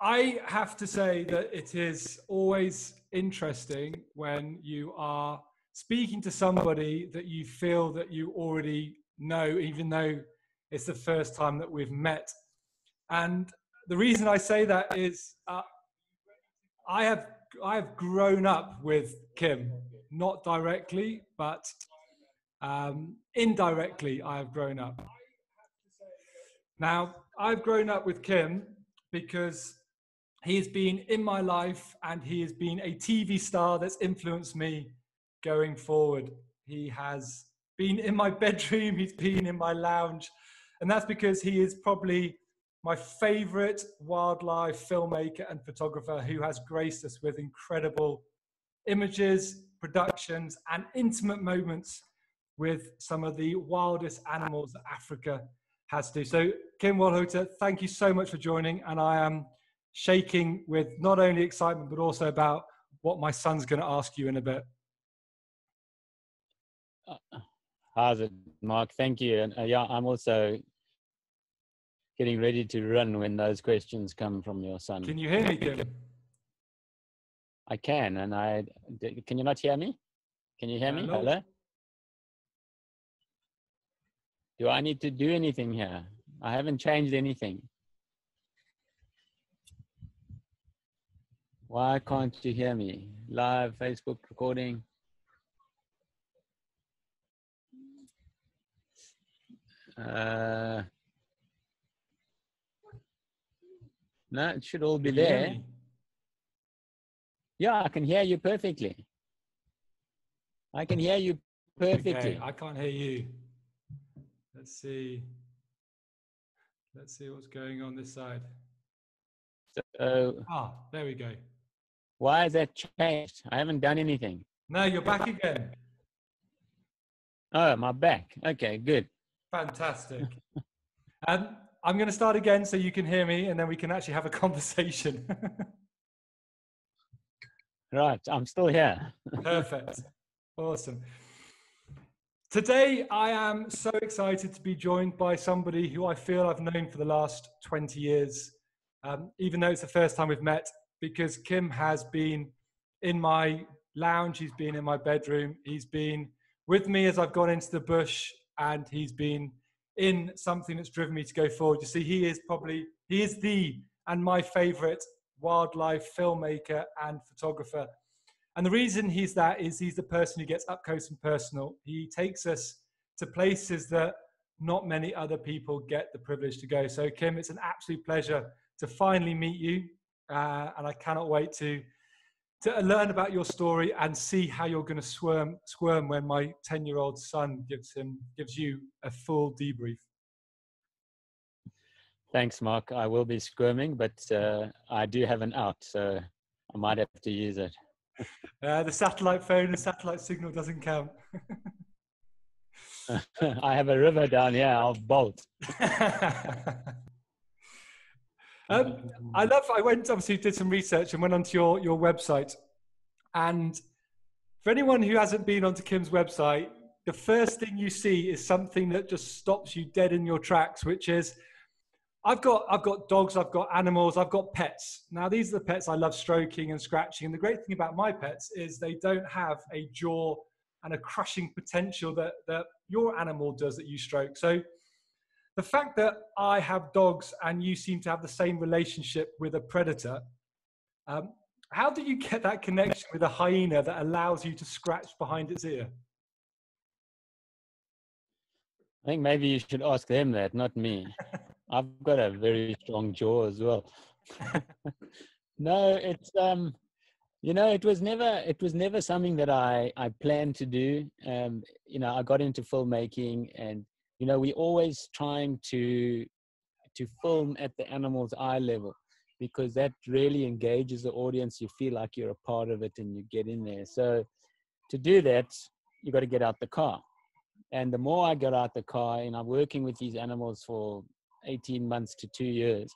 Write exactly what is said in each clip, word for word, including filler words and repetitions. I have to say that it is always interesting when you are speaking to somebody that you feel that you already know, even though it's the first time that we've met. And the reason I say that is uh, I have I have grown up with Kim, not directly, but um, indirectly I have grown up. Now, I've grown up with Kim because he has been in my life and he has been a T V star that's influenced me going forward. He has been in my bedroom, he's been in my lounge, and that's because he is probably my favorite wildlife filmmaker and photographer who has graced us with incredible images, productions, and intimate moments with some of the wildest animals that Africa has to. So Kim Wolhuter, thank you so much for joining, and I am shaking with not only excitement, but also about what my son's going to ask you in a bit. Uh, how's it, Mark? Thank you. And uh, yeah, I'm also getting ready to run when those questions come from your son. Can you hear me, Kim? I can, and I, can you not hear me? Can you hear me? Hello? Hello? Do I need to do anything here? I haven't changed anything. Why can't you hear me? Live Facebook recording. Uh, no, it should all be there. Yeah, I can hear you perfectly. I can hear you perfectly. Okay, I can't hear you. Let's see. Let's see what's going on this side. So, ah, there we go. Why has that changed? I haven't done anything. No, you're back again. Oh, my back. Okay, good. Fantastic. um, I'm going to start again so you can hear me, and then we can actually have a conversation. Right, I'm still here. Perfect. Awesome. Today, I am so excited to be joined by somebody who I feel I've known for the last twenty years, um, even though it's the first time we've met, because Kim has been in my lounge, he's been in my bedroom, he's been with me as I've gone into the bush, and he's been in something that's driven me to go forward. You see, he is probably, he is the, and my favorite wildlife filmmaker and photographer. And the reason he's that is he's the person who gets up close and personal. He takes us to places that not many other people get the privilege to go. So Kim, it's an absolute pleasure to finally meet you. Uh, and I cannot wait to, to learn about your story and see how you're going to squirm, squirm when my ten-year-old son gives, him, gives you a full debrief. Thanks, Mark. I will be squirming, but uh, I do have an out, so I might have to use it. Uh, the satellite phone, the satellite signal doesn't count. I have a river down here, I'll bolt. um, I love, I went, obviously did some research and went onto your, your website. And for anyone who hasn't been onto Kim's website, the first thing you see is something that just stops you dead in your tracks, which is, I've got, I've got dogs, I've got animals, I've got pets. Now, these are the pets I love stroking and scratching. And the great thing about my pets is they don't have a jaw and a crushing potential that, that your animal does that you stroke. So the fact that I have dogs and you seem to have the same relationship with a predator, um, how do you get that connection with a hyena that allows you to scratch behind its ear? I think maybe you should ask them that, not me. I've got a very strong jaw as well. No, it's, um, you know, it was never, it was never something that I, I planned to do. Um, you know, I got into filmmaking and, you know, we always trying to, to film at the animal's eye level because that really engages the audience. You feel like you're a part of it and you get in there. So to do that, you got to get out the car. And the more I got out the car, and I'm working with these animals for eighteen months to two years,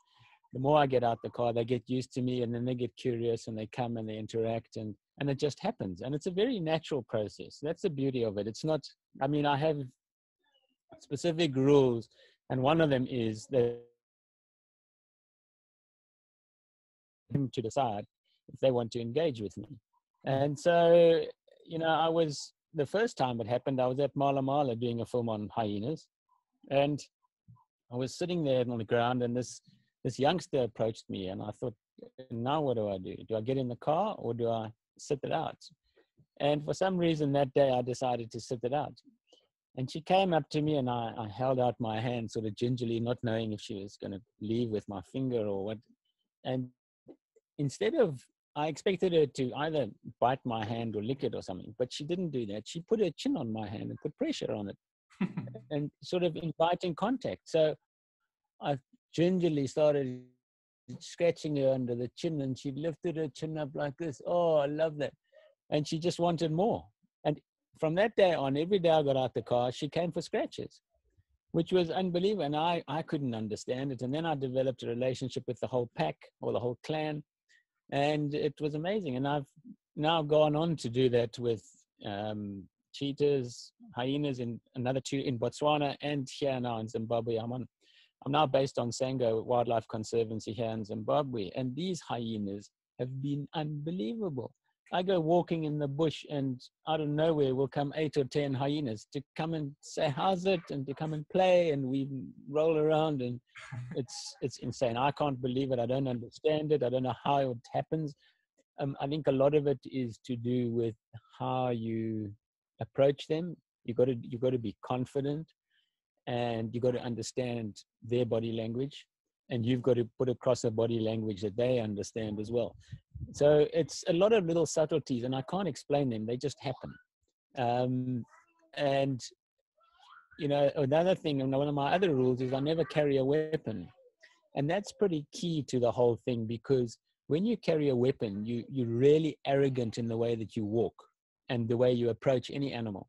the more I get out the car, they get used to me and then they get curious and they come and they interact and, and it just happens. And it's a very natural process. That's the beauty of it. It's not, I mean, I have specific rules and one of them is that them to decide if they want to engage with me. And so, you know, I was, the first time it happened, I was at MalaMala doing a film on hyenas, and I was sitting there on the ground, and this, this youngster approached me, and I thought, now what do I do? Do I get in the car or do I sit it out? And for some reason that day, I decided to sit it out. And she came up to me, and I, I held out my hand sort of gingerly, not knowing if she was going to leave with my finger or what. And instead of, I expected her to either bite my hand or lick it or something, but she didn't do that. She put her chin on my hand and put pressure on it and sort of inviting contact. So I gingerly started scratching her under the chin, and she lifted her chin up like this. Oh, I love that. And she just wanted more. And from that day on, every day I got out the car, she came for scratches, which was unbelievable. And I, I couldn't understand it. And then I developed a relationship with the whole pack or the whole clan. And it was amazing. And I've now gone on to do that with um, cheetahs, hyenas, in another two in Botswana, and here now in Zimbabwe. I'm, on, I'm now based on Sango Wildlife Conservancy here in Zimbabwe. And these hyenas have been unbelievable. I go walking in the bush, and out of nowhere will come eight or ten hyenas to come and say, how's it? And to come and play, and we roll around, and it's, it's insane. I can't believe it. I don't understand it. I don't know how it happens. Um, I think a lot of it is to do with how you approach them. You got to, you got to be confident, and you got to understand their body language, and you've got to put across a body language that they understand as well. So it's a lot of little subtleties, and I can't explain them. They just happen. Um, and, you know, another thing, and one of my other rules is I never carry a weapon. And that's pretty key to the whole thing, because when you carry a weapon, you, you're really arrogant in the way that you walk and the way you approach any animal.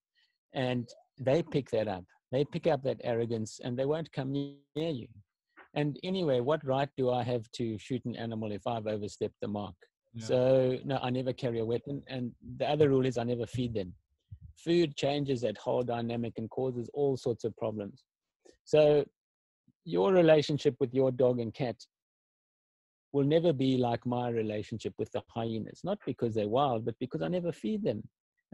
And they pick that up. They pick up that arrogance, and they won't come near you. And anyway, what right do I have to shoot an animal if I've overstepped the mark? Yeah. So no, I never carry a weapon. And the other rule is I never feed them. Food changes that whole dynamic and causes all sorts of problems. So your relationship with your dog and cat will never be like my relationship with the hyenas, not because they're wild, but because I never feed them,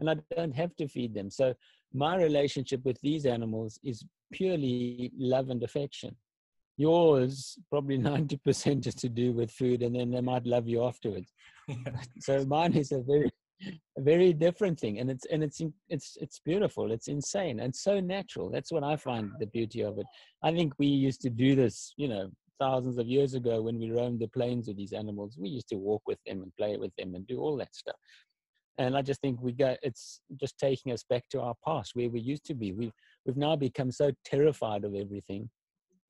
and I don't have to feed them. So my relationship with these animals is purely love and affection. Yours, probably ninety percent is to do with food, and then they might love you afterwards. Yeah. So mine is a very, a very different thing. And it's, and it's, it's, it's beautiful. It's insane. And so natural. That's what I find the beauty of it. I think we used to do this, you know, thousands of years ago when we roamed the plains with these animals. We used to walk with them and play with them and do all that stuff. And I just think we go, it's just taking us back to our past where we used to be. We've, we've now become so terrified of everything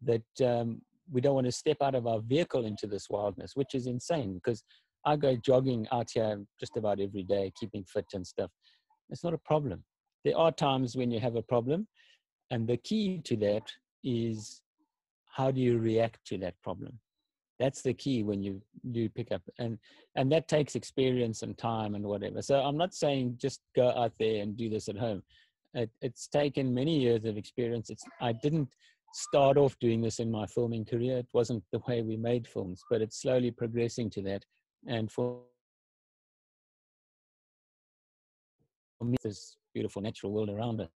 that um, we don't want to step out of our vehicle into this wildness, which is insane, because I go jogging out here just about every day, keeping fit and stuff. It's not a problem. There are times when you have a problem, and the key to that is how do you react to that problem? That's the key when you do pick up, and, and that takes experience and time and whatever. So I'm not saying just go out there and do this at home. It, it's taken many years of experience. It's, I didn't start off doing this in my filming career. It wasn't the way we made films, but it's slowly progressing to that. And for me, this beautiful natural world around us.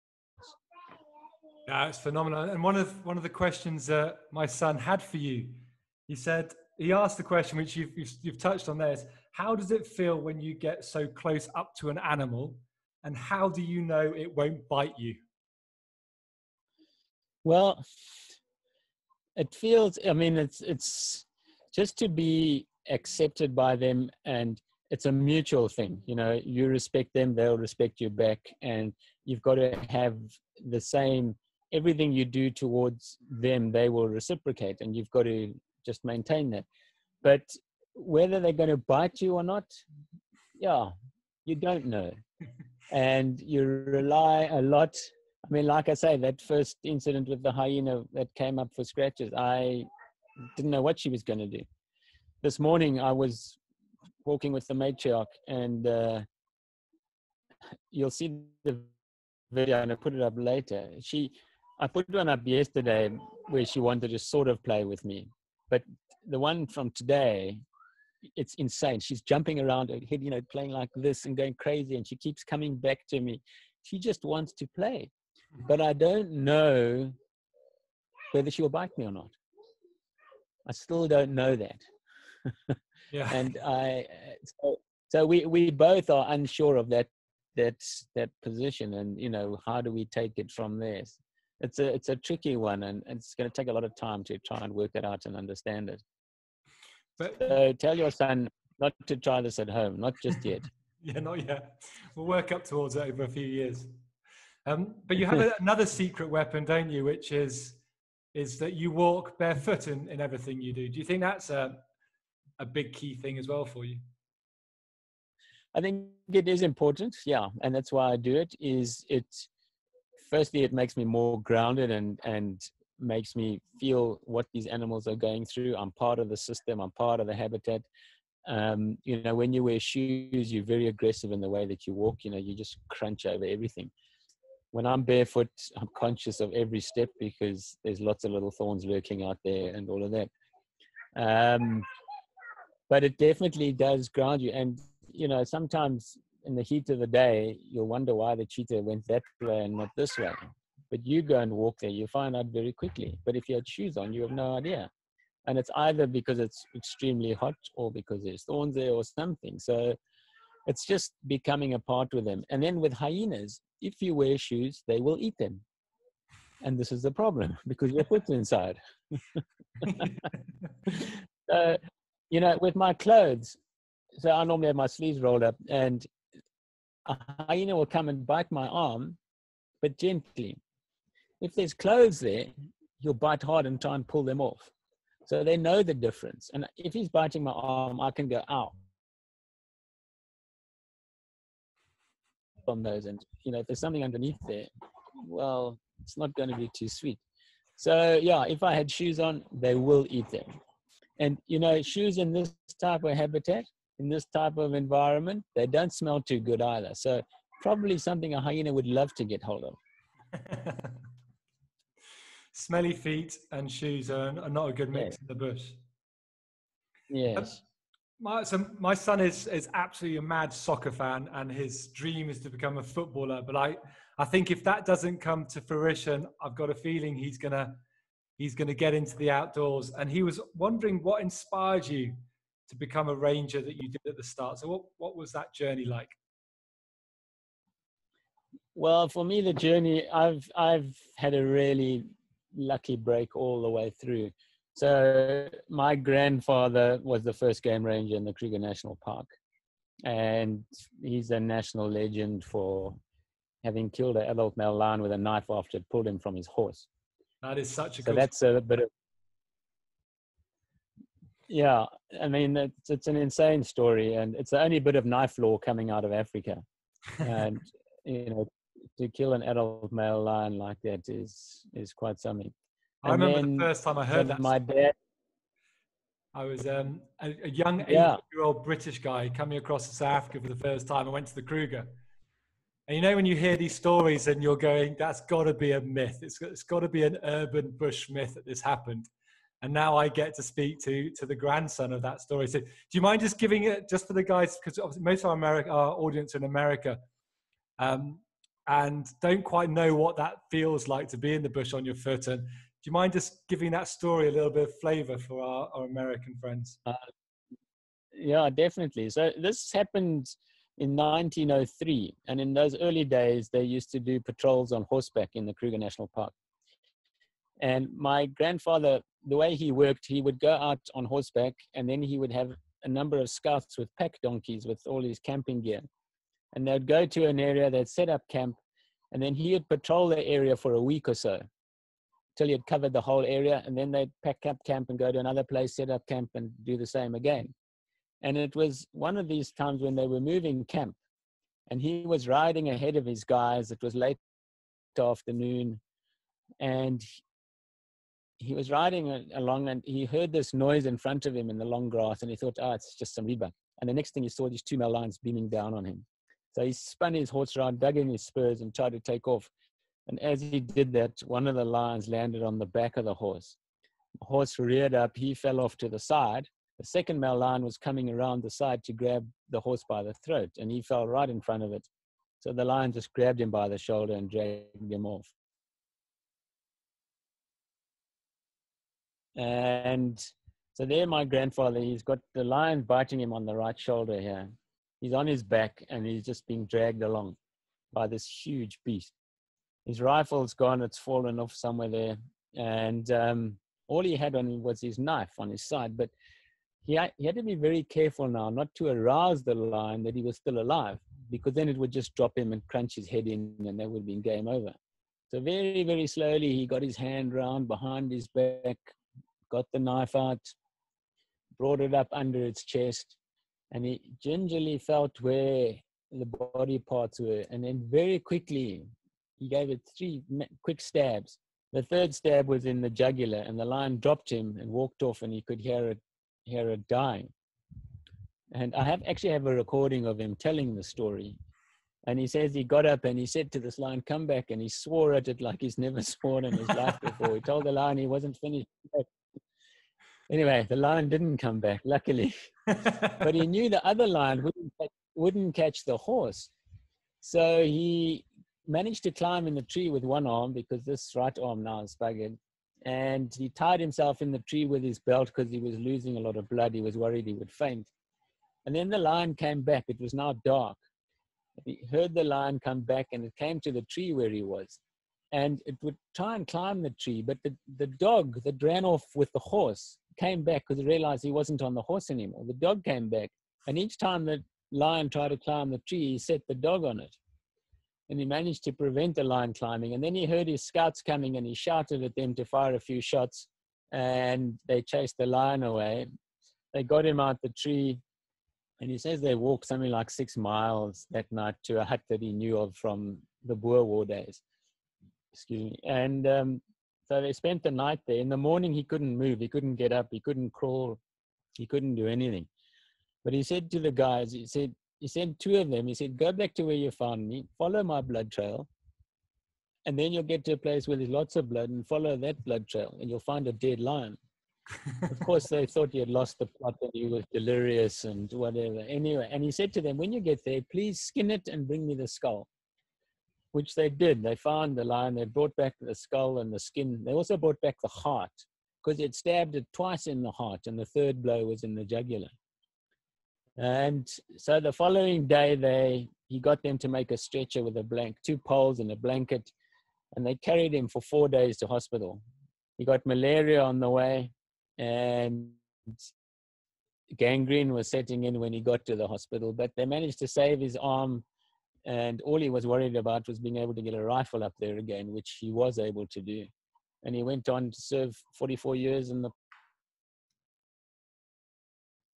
Yeah, it's phenomenal. And one of one of the questions that uh, my son had for you, he said, he asked the question, which you've, you've you've touched on there, is how does it feel when you get so close up to an animal, and how do you know it won't bite you? Well, it feels, I mean, it's, it's just to be accepted by them, and it's a mutual thing. You know, you respect them, they'll respect you back, and you've got to have the same, everything you do towards them, they will reciprocate, and you've got to just maintain that. But whether they're going to bite you or not, yeah, you don't know. And you rely a lot. I mean, like I say, that first incident with the hyena that came up for scratches, I didn't know what she was going to do. This morning, I was walking with the matriarch, and uh, you'll see the video, and I put it up later. She, I put one up yesterday where she wanted to sort of play with me, but the one from today it's insane. She's jumping around, her head, you know, playing like this and going crazy, and she keeps coming back to me. She just wants to play, but I don't know whether she will bite me or not. I still don't know that. Yeah. And I, so, so we, we both are unsure of that, that, that position, and, you know, how do we take it from there? It's a, it's a tricky one, and, and it's going to take a lot of time to try and work it out and understand it. But so tell your son not to try this at home, not just yet. Yeah, not yet. We'll work up towards it over a few years. Um, but you have a, another secret weapon, don't you, which is is that you walk barefoot in, in everything you do. Do you think that's a, a big key thing as well for you? I think it is important, yeah. And that's why I do it, is it, firstly, it makes me more grounded and, and makes me feel what these animals are going through. I'm part of the system. I'm part of the habitat. Um, you know, when you wear shoes, you're very aggressive in the way that you walk. You know, you just crunch over everything. When I'm barefoot, I'm conscious of every step because there's lots of little thorns lurking out there and all of that. Um, but it definitely does ground you. And, you know, sometimes in the heat of the day, you'll wonder why the cheetah went that way and not this way. But you go and walk there, you find out very quickly. But if you had shoes on, you have no idea. And it's either because it's extremely hot or because there's thorns there or something. So it's just becoming a part with them. And then with hyenas, if you wear shoes, they will eat them. And this is the problem because your foot's inside. So, you know, with my clothes, so I normally have my sleeves rolled up, and a hyena will come and bite my arm, but gently. If there's clothes there, you'll bite hard and try and pull them off. So they know the difference. And if he's biting my arm, I can go, ow. On those, and you know, if there's something underneath there, well, it's not going to be too sweet. So yeah, if I had shoes on, they will eat them. And you know, shoes in this type of habitat, in this type of environment, they don't smell too good either. So probably something a hyena would love to get hold of. Smelly feet and shoes are, are not a good mix, yes, in the bush. Yes. Um, my, so my son is, is absolutely a mad soccer fan, and his dream is to become a footballer. But I, I think if that doesn't come to fruition, I've got a feeling he's gonna, he's gonna get into the outdoors. And he was wondering what inspired you to become a ranger that you did at the start. So what, what was that journey like? Well, for me, the journey, I've, I've had a really lucky break all the way through. So my grandfather was the first game ranger in the Kruger National Park. And he's a national legend for having killed an adult male lion with a knife after it pulled him from his horse. That is such a so good... that's a bit of... Yeah, I mean, it's, it's an insane story. And it's the only bit of knife law coming out of Africa. And, you know, to kill an adult male lion like that is is quite something. And I remember then, the first time I heard that. My dad, I was um, a, a young yeah. eighteen-year-old British guy coming across to South Africa for the first time. I went to the Kruger, and you know when you hear these stories and you're going, "That's got to be a myth. It's it's got to be an urban bush myth that this happened." And now I get to speak to to the grandson of that story. So, do you mind just giving it just for the guys, because most of our America, our audience in America. Um, and don't quite know what that feels like to be in the bush on your foot. And do you mind just giving that story a little bit of flavor for our, our American friends? Uh, yeah, definitely. So this happened in nineteen oh three. And in those early days, they used to do patrols on horseback in the Kruger National Park. And my grandfather, the way he worked, he would go out on horseback, and then he would have a number of scouts with pack donkeys with all his camping gear. And they'd go to an area, they'd set up camp, and then he would patrol the area for a week or so till he had covered the whole area. And then they'd pack up camp and go to another place, set up camp, and do the same again. And it was one of these times when they were moving camp, and he was riding ahead of his guys. It was late afternoon, and he was riding along, and he heard this noise in front of him in the long grass, and he thought, oh, it's just some rebuck. And the next thing he saw, these two male lions beaming down on him. So he spun his horse around, dug in his spurs, and tried to take off. And as he did that, one of the lions landed on the back of the horse. The horse reared up, he fell off to the side, The second male lion was coming around the side to grab the horse by the throat, and he fell right in front of it. So the lion just grabbed him by the shoulder and dragged him off. And so there my grandfather, he's got the lion biting him on the right shoulder here. He's on his back and he's just being dragged along by this huge beast. His rifle's gone, it's fallen off somewhere there. And um, all he had on him was his knife on his side, but he had, he had to be very careful now not to arouse the lion that he was still alive, because then it would just drop him and crunch his head in, and that would have been game over. So very, very slowly, he got his hand round behind his back, got the knife out, brought it up under its chest, and he gingerly felt where the body parts were. And then very quickly, he gave it three quick stabs. The third stab was in the jugular, and the lion dropped him and walked off, and he could hear it, hear it dying. And I have actually have a recording of him telling the story. And he says he got up and he said to this lion, come back. And he swore at it like he's never sworn in his life before. He told the lion he wasn't finished. Anyway, the lion didn't come back, luckily. But he knew the other lion wouldn't, wouldn't catch the horse. So he managed to climb in the tree with one arm, because this right arm now is buggered. And he tied himself in the tree with his belt because he was losing a lot of blood. He was worried he would faint. And then the lion came back. It was now dark. He heard the lion come back, and it came to the tree where he was. And it would try and climb the tree, but the, the dog that ran off with the horse came back because it realized he wasn't on the horse anymore. The dog came back, and each time the lion tried to climb the tree, he set the dog on it. And he managed to prevent the lion climbing. And then he heard his scouts coming, and he shouted at them to fire a few shots, and they chased the lion away. They got him out the tree. And he says they walked something like six miles that night to a hut that he knew of from the Boer War days. Excuse me. And um, so they spent the night there. In the morning, he couldn't move. He couldn't get up. He couldn't crawl. He couldn't do anything. But he said to the guys, he said, he said two of them, he said, go back to where you found me, follow my blood trail, and then you'll get to a place where there's lots of blood, and follow that blood trail, and you'll find a dead lion. Of course, they thought he had lost the plot, that he was delirious and whatever. Anyway, and he said to them, when you get there, please skin it and bring me the skull, which they did. They found the lion. They brought back the skull and the skin. They also brought back the heart, because it stabbed it twice in the heart, and the third blow was in the jugular. And so the following day, they he got them to make a stretcher with a blank, two poles and a blanket, and they carried him for four days to hospital. He got malaria on the way, and gangrene was setting in when he got to the hospital, but they managed to save his arm, and all he was worried about was being able to get a rifle up there again, which he was able to do. And he went on to serve forty-four years in the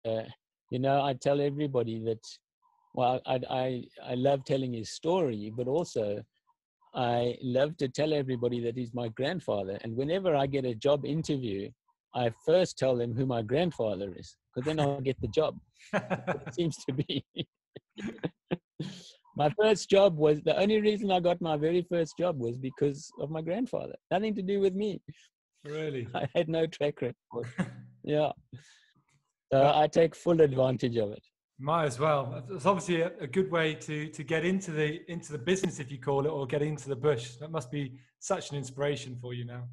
uh, you know, I tell everybody that, well, I, I, I love telling his story, but also I love to tell everybody that he's my grandfather. And whenever I get a job interview, I first tell them who my grandfather is, because then I'll get the job. It seems to be. My first job was, the only reason I got my very first job was because of my grandfather. Nothing to do with me. Really? I had no track record. Yeah. So well, I take full advantage of it. Might as well. It's obviously a, a good way to, to get into the, into the business, if you call it, or get into the bush. That must be such an inspiration for you now.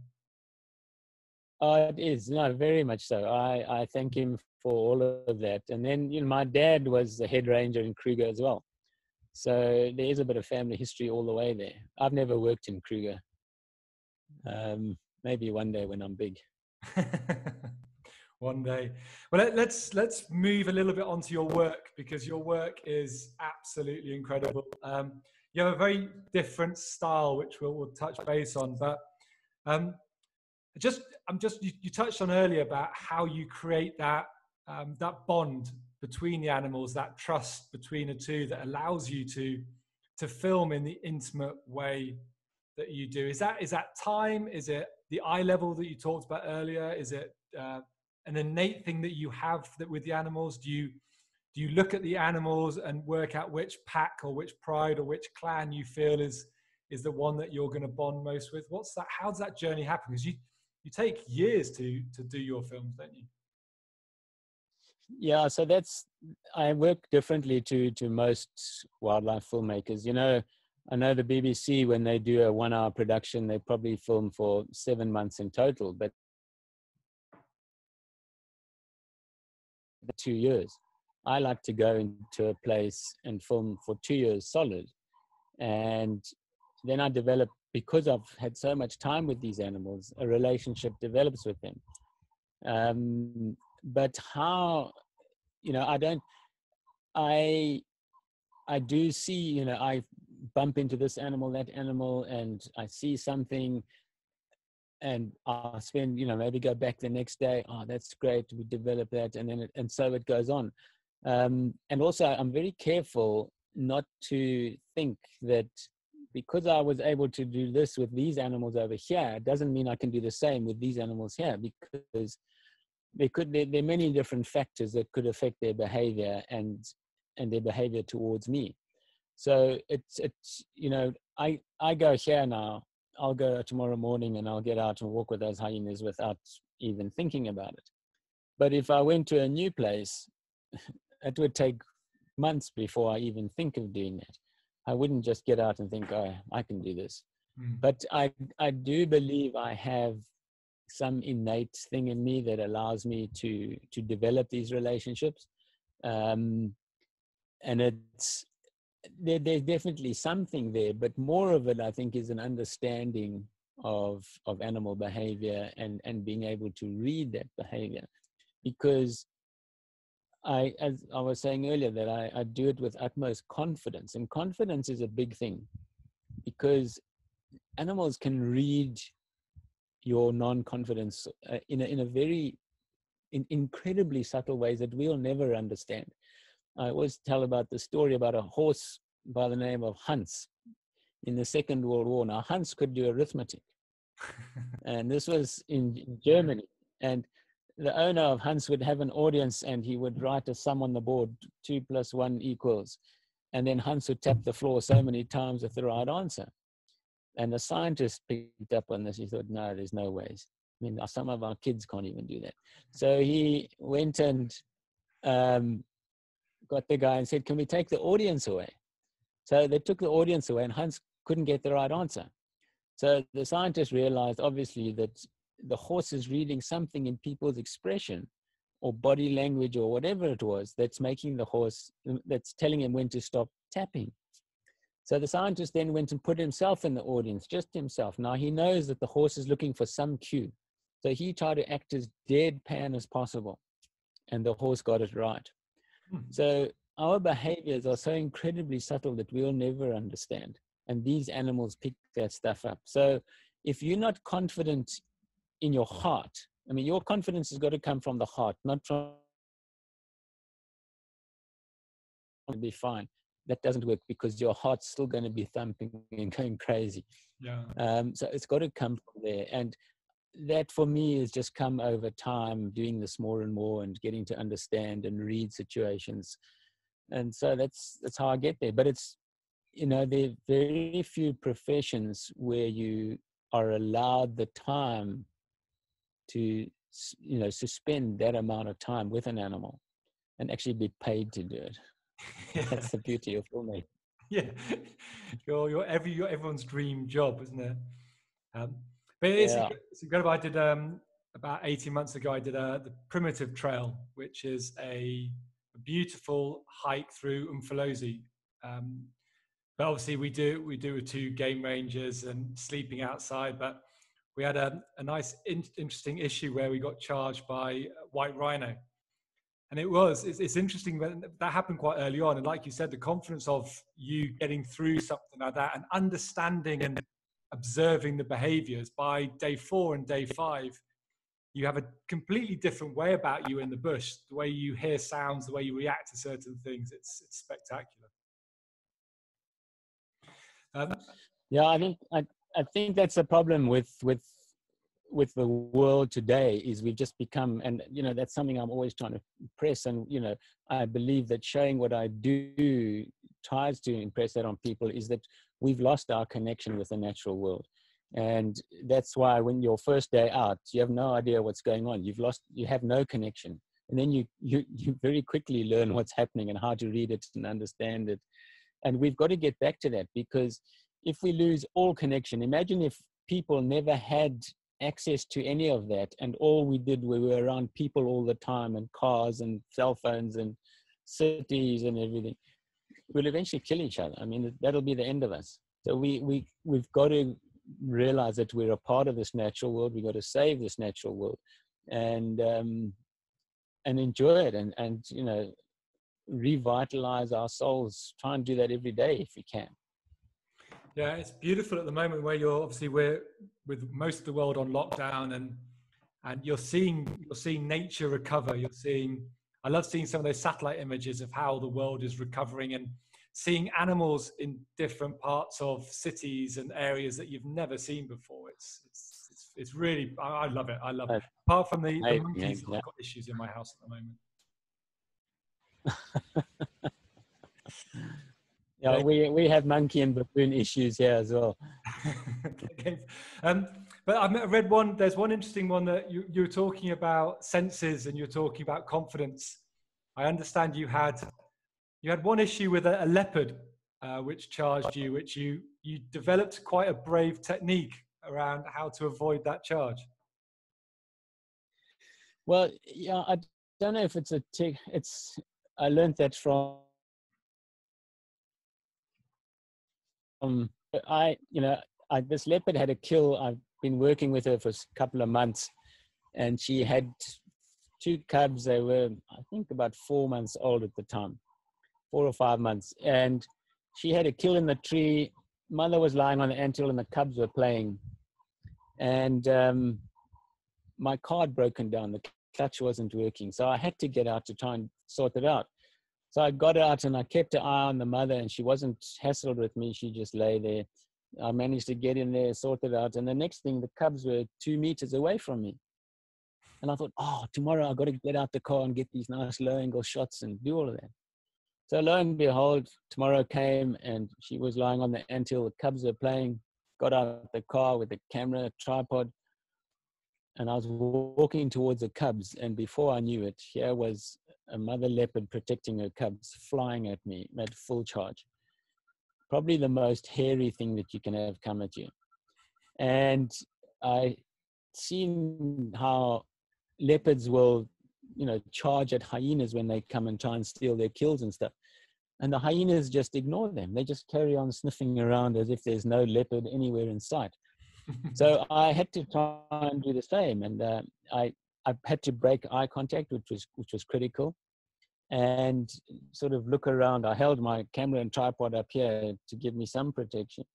Uh, it is, no, very much so. I, I thank him for all of that. And then, you know, my dad was a head ranger in Kruger as well. So there is a bit of family history all the way there. I've never worked in Kruger. Um, maybe one day when I'm big. One day. Well, let's let's move a little bit onto your work, because your work is absolutely incredible. Um, you have a very different style, which we'll, we'll touch base on. But um, just I'm just you, you touched on earlier about how you create that um, that bond between the animals, that trust between the two that allows you to to film in the intimate way that you do. Is that is that time? Is it the eye level that you talked about earlier? Is it uh, an innate thing that you have that with the animals? Do you do you look at the animals and work out which pack or which pride or which clan you feel is is the one that you're going to bond most with? What's that? How does that journey happen? Because you you take years to to do your films, don't you? Yeah, so that's, I work differently to, to most wildlife filmmakers. You know, I know the B B C, when they do a one hour production, they probably film for seven months in total, but the two years. I like to go into a place and film for two years solid. And then I develop, because I've had so much time with these animals, a relationship develops with them. Um, but how, you know, I don't, I, I do see, you know, I bump into this animal, that animal, and I see something, and I'll spend, you know, maybe go back the next day. Oh, that's great. We develop that. And then, it, and so it goes on. Um, and also I'm very careful not to think that because I was able to do this with these animals over here, it doesn't mean I can do the same with these animals here, because they could, there, there are many different factors that could affect their behavior and, and their behavior towards me. So it's, it's, you know, I, I go here now, I'll go tomorrow morning and I'll get out and walk with those hyenas without even thinking about it. But if I went to a new place, it would take months before I even think of doing that. I wouldn't just get out and think, oh, I can do this. Mm. But I, I do believe I have some innate thing in me that allows me to, to develop these relationships. Um, and it's, there, there's definitely something there, but more of it, I think, is an understanding of, of animal behavior and, and being able to read that behavior. Because I, as I was saying earlier, that I, I do it with utmost confidence, and confidence is a big thing because animals can read your non-confidence uh, in a, in a very in incredibly subtle ways that we'll never understand. I always tell about the story about a horse by the name of Hans in the Second World War. Now, Hans could do arithmetic, and this was in, in Germany. And the owner of Hans would have an audience and he would write a sum on the board, two plus one equals. And then Hans would tap the floor so many times with the right answer. And the scientist picked up on this. He thought, no, there's no ways. I mean, some of our kids can't even do that. So he went and um, got the guy and said, can we take the audience away? So they took the audience away and Hans couldn't get the right answer. So the scientist realized obviously that the horse is reading something in people's expression or body language or whatever it was that's making the horse, that's telling him when to stop tapping. So the scientist then went and put himself in the audience, just himself. Now he knows that the horse is looking for some cue. So he tried to act as deadpan as possible and the horse got it right. Mm-hmm. So our behaviors are so incredibly subtle that we'll never understand. And these animals pick that stuff up. So if you're not confident in your heart, I mean, your confidence has got to come from the heart, not from be fine. That doesn't work because your heart's still going to be thumping and going crazy. Yeah. Um, so it's got to come from there. And that for me has just come over time, doing this more and more and getting to understand and read situations. And so that's, that's how I get there. But it's, you know, there are very few professions where you are allowed the time to, you know, suspend that amount of time with an animal and actually be paid to do it. Yeah. That's the beauty of filmmaking. Yeah, your, your, every, your everyone's dream job, isn't it? Um, but it is, yeah. It's incredible. I did, um, about eighteen months ago, I did uh, the Primitive Trail, which is a beautiful hike through Umfolosi. Um, but obviously we do, we do with two game rangers and sleeping outside, but we had a, a nice, in, interesting issue where we got charged by white rhino. And it was, it's, it's interesting, but that happened quite early on. And like you said, the confidence of you getting through something like that and understanding and observing the behaviors by day four and day five, you have a completely different way about you in the bush, the way you hear sounds, the way you react to certain things. It's, it's spectacular. Um, yeah, I think... I I think that's the problem with, with, with the world today is we've just become, and you know, that's something I'm always trying to impress. And, you know, I believe that showing what I do tries to impress that on people is that we've lost our connection with the natural world. And that's why when your first day out, you have no idea what's going on. You've lost, you have no connection. and then you, you, you very quickly learn what's happening and how to read it and understand it. And we've got to get back to that, because if we lose all connection, imagine if people never had access to any of that, and all we did, we were around people all the time, and cars and cell phones and cities and everything, we'll eventually kill each other. I mean, that'll be the end of us. So we, we, we've got to realize that we're a part of this natural world. We've got to save this natural world and, um, and enjoy it and, and, you know, revitalize our souls. Try and do that every day if we can. Yeah, it's beautiful at the moment where you're obviously we're with most of the world on lockdown, and and you're seeing you're seeing nature recover. You're seeing I love seeing some of those satellite images of how the world is recovering and seeing animals in different parts of cities and areas that you've never seen before. It's it's it's, it's really I, I love it. I love it. Apart from the, the monkeys, I've got issues in my house at the moment. Yeah, we, we have monkey and baboon issues here as well. um, but I've read one, there's one interesting one that you, you were talking about senses and you're talking about confidence. I understand you had, you had one issue with a, a leopard, uh, which charged you, which you, you developed quite a brave technique around how to avoid that charge. Well, yeah, I don't know if it's a tick. It's, I learned that from, Um, I, you know, I, this leopard had a kill. I've been working with her for a couple of months, and she had two cubs. They were, I think, about four months old at the time, four or five months. And she had a kill in the tree. Mother was lying on the anthill, and the cubs were playing. And um, my car had broken down. The clutch wasn't working, so I had to get out to try and sort it out. So I got out and I kept an eye on the mother, and she wasn't hassled with me. She just lay there. I managed to get in there, sort it out. And the next thing, the cubs were two meters away from me. And I thought, oh, tomorrow I've got to get out the car and get these nice low angle shots and do all of that. So lo and behold, tomorrow came and she was lying on the anthill. The cubs were playing. Got out of the car with the camera, tripod. And I was walking towards the cubs. And before I knew it, here was a mother leopard protecting her cubs, flying at me at full charge. Probably the most hairy thing that you can have come at you. And I seen how leopards will, you know, charge at hyenas when they come and try and steal their kills and stuff. And the hyenas just ignore them. They just carry on sniffing around as if there's no leopard anywhere in sight. So I had to try and do the same. And uh, I, I had to break eye contact, which was, which was critical, and sort of look around. I held my camera and tripod up here to give me some protection.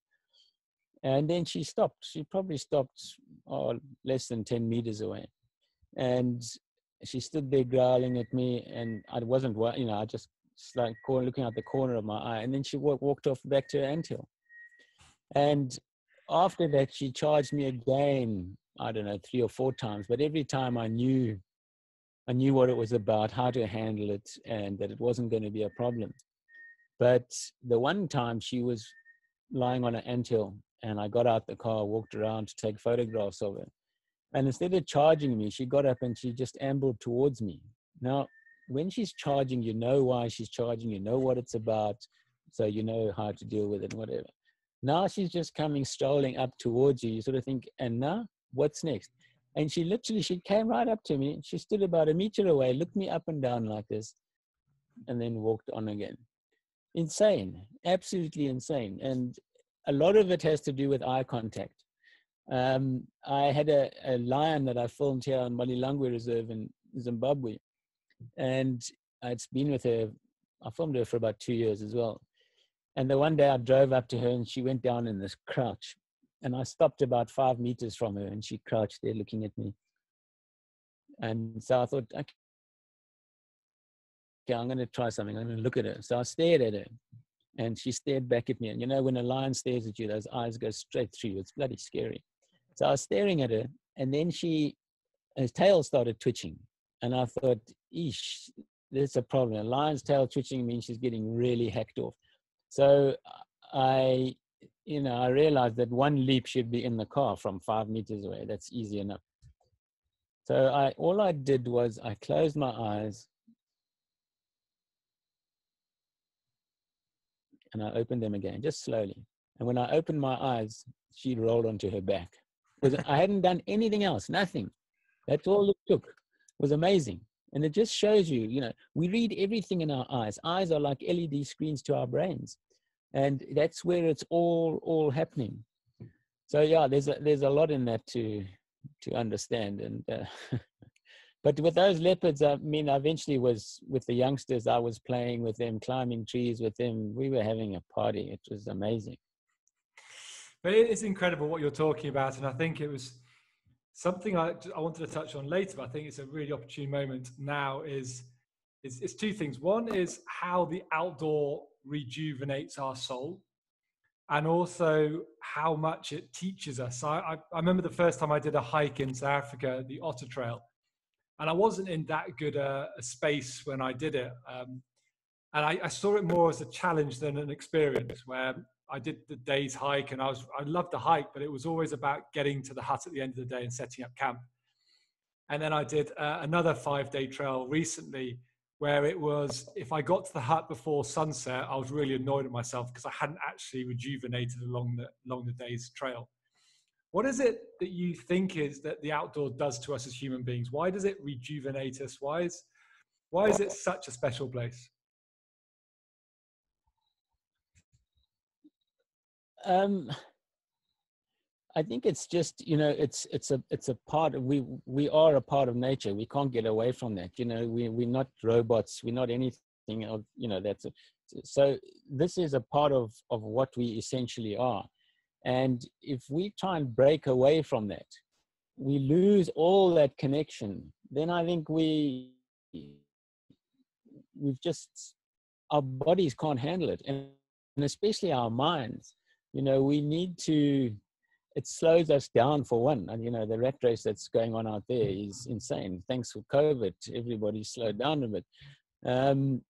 And then she stopped. She probably stopped oh, less than ten meters away. And she stood there growling at me, and I wasn't, you know, I just like looking out the corner of my eye. And then she walked off back to her anthill. And after that, she charged me again. I don't know, three or four times, but every time I knew, I knew what it was about, how to handle it, and that it wasn't going to be a problem. But the one time she was lying on an anthill, and I got out the car, walked around to take photographs of her. And instead of charging me, she got up and she just ambled towards me. Now, when she's charging, you know why she's charging, you know what it's about, so you know how to deal with it, whatever. Now she's just coming, strolling up towards you. You sort of think, and now? What's next? And she literally, she came right up to me. She stood about a meter away, looked me up and down like this, and then walked on again. Insane, absolutely insane. And a lot of it has to do with eye contact. Um, I had a, a lion that I filmed here on Malilangwe Reserve in Zimbabwe. And it's been with her, I filmed her for about two years as well. And the one day I drove up to her and she went down in this crouch. And I stopped about five meters from her, and she crouched there looking at me. And so I thought, okay, I'm going to try something. I'm going to look at her. So I stared at her, and she stared back at me. And you know, when a lion stares at you, those eyes go straight through you. It's bloody scary. So I was staring at her, and then she, her tail started twitching. And I thought, eesh, there's a problem. A lion's tail twitching means she's getting really hacked off. So I... you know, I realized that one leap should be in the car from five meters away. That's easy enough. So I, all I did was I closed my eyes and I opened them again, just slowly. And when I opened my eyes, she rolled onto her back. Because I hadn't done anything else, nothing. That's all it took. It was amazing. And it just shows you, you know, we read everything in our eyes. Eyes are like L E D screens to our brains. And that's where it's all, all happening. So yeah, there's a, there's a lot in that to, to understand. And, uh, but with those leopards, I mean, I eventually was with the youngsters, I was playing with them, climbing trees with them. We were having a party. It was amazing. But it's incredible what you're talking about. And I think it was something I, I wanted to touch on later, but I think it's a really opportune moment now is, it's, it's two things. One is how the outdoor rejuvenates our soul, and also how much it teaches us. I, I, I remember the first time I did a hike in South Africa, the Otter Trail, and I wasn't in that good a, a space when I did it. Um, and I, I saw it more as a challenge than an experience, where I did the day's hike and I was, I loved the hike, but it was always about getting to the hut at the end of the day and setting up camp. And then I did uh, another five day trail recently, where it was, if I got to the hut before sunset, I was really annoyed at myself because I hadn't actually rejuvenated along the, along the day's trail. What is it that you think is that the outdoor does to us as human beings? Why does it rejuvenate us? Why is, why is it such a special place? Um, I think it's just, you know, it's, it's a, it's a part of, we, we are a part of nature. We can't get away from that. You know, we, we're not robots. We're not anything of, you know, that's, a, so this is a part of, of what we essentially are. And if we try and break away from that, we lose all that connection. Then I think we, we've just, our bodies can't handle it. And, and especially our minds. You know, we need to, it slows us down for one. And, you know, the rat race that's going on out there is insane. Thanks for COVID, everybody slowed down a bit. Um,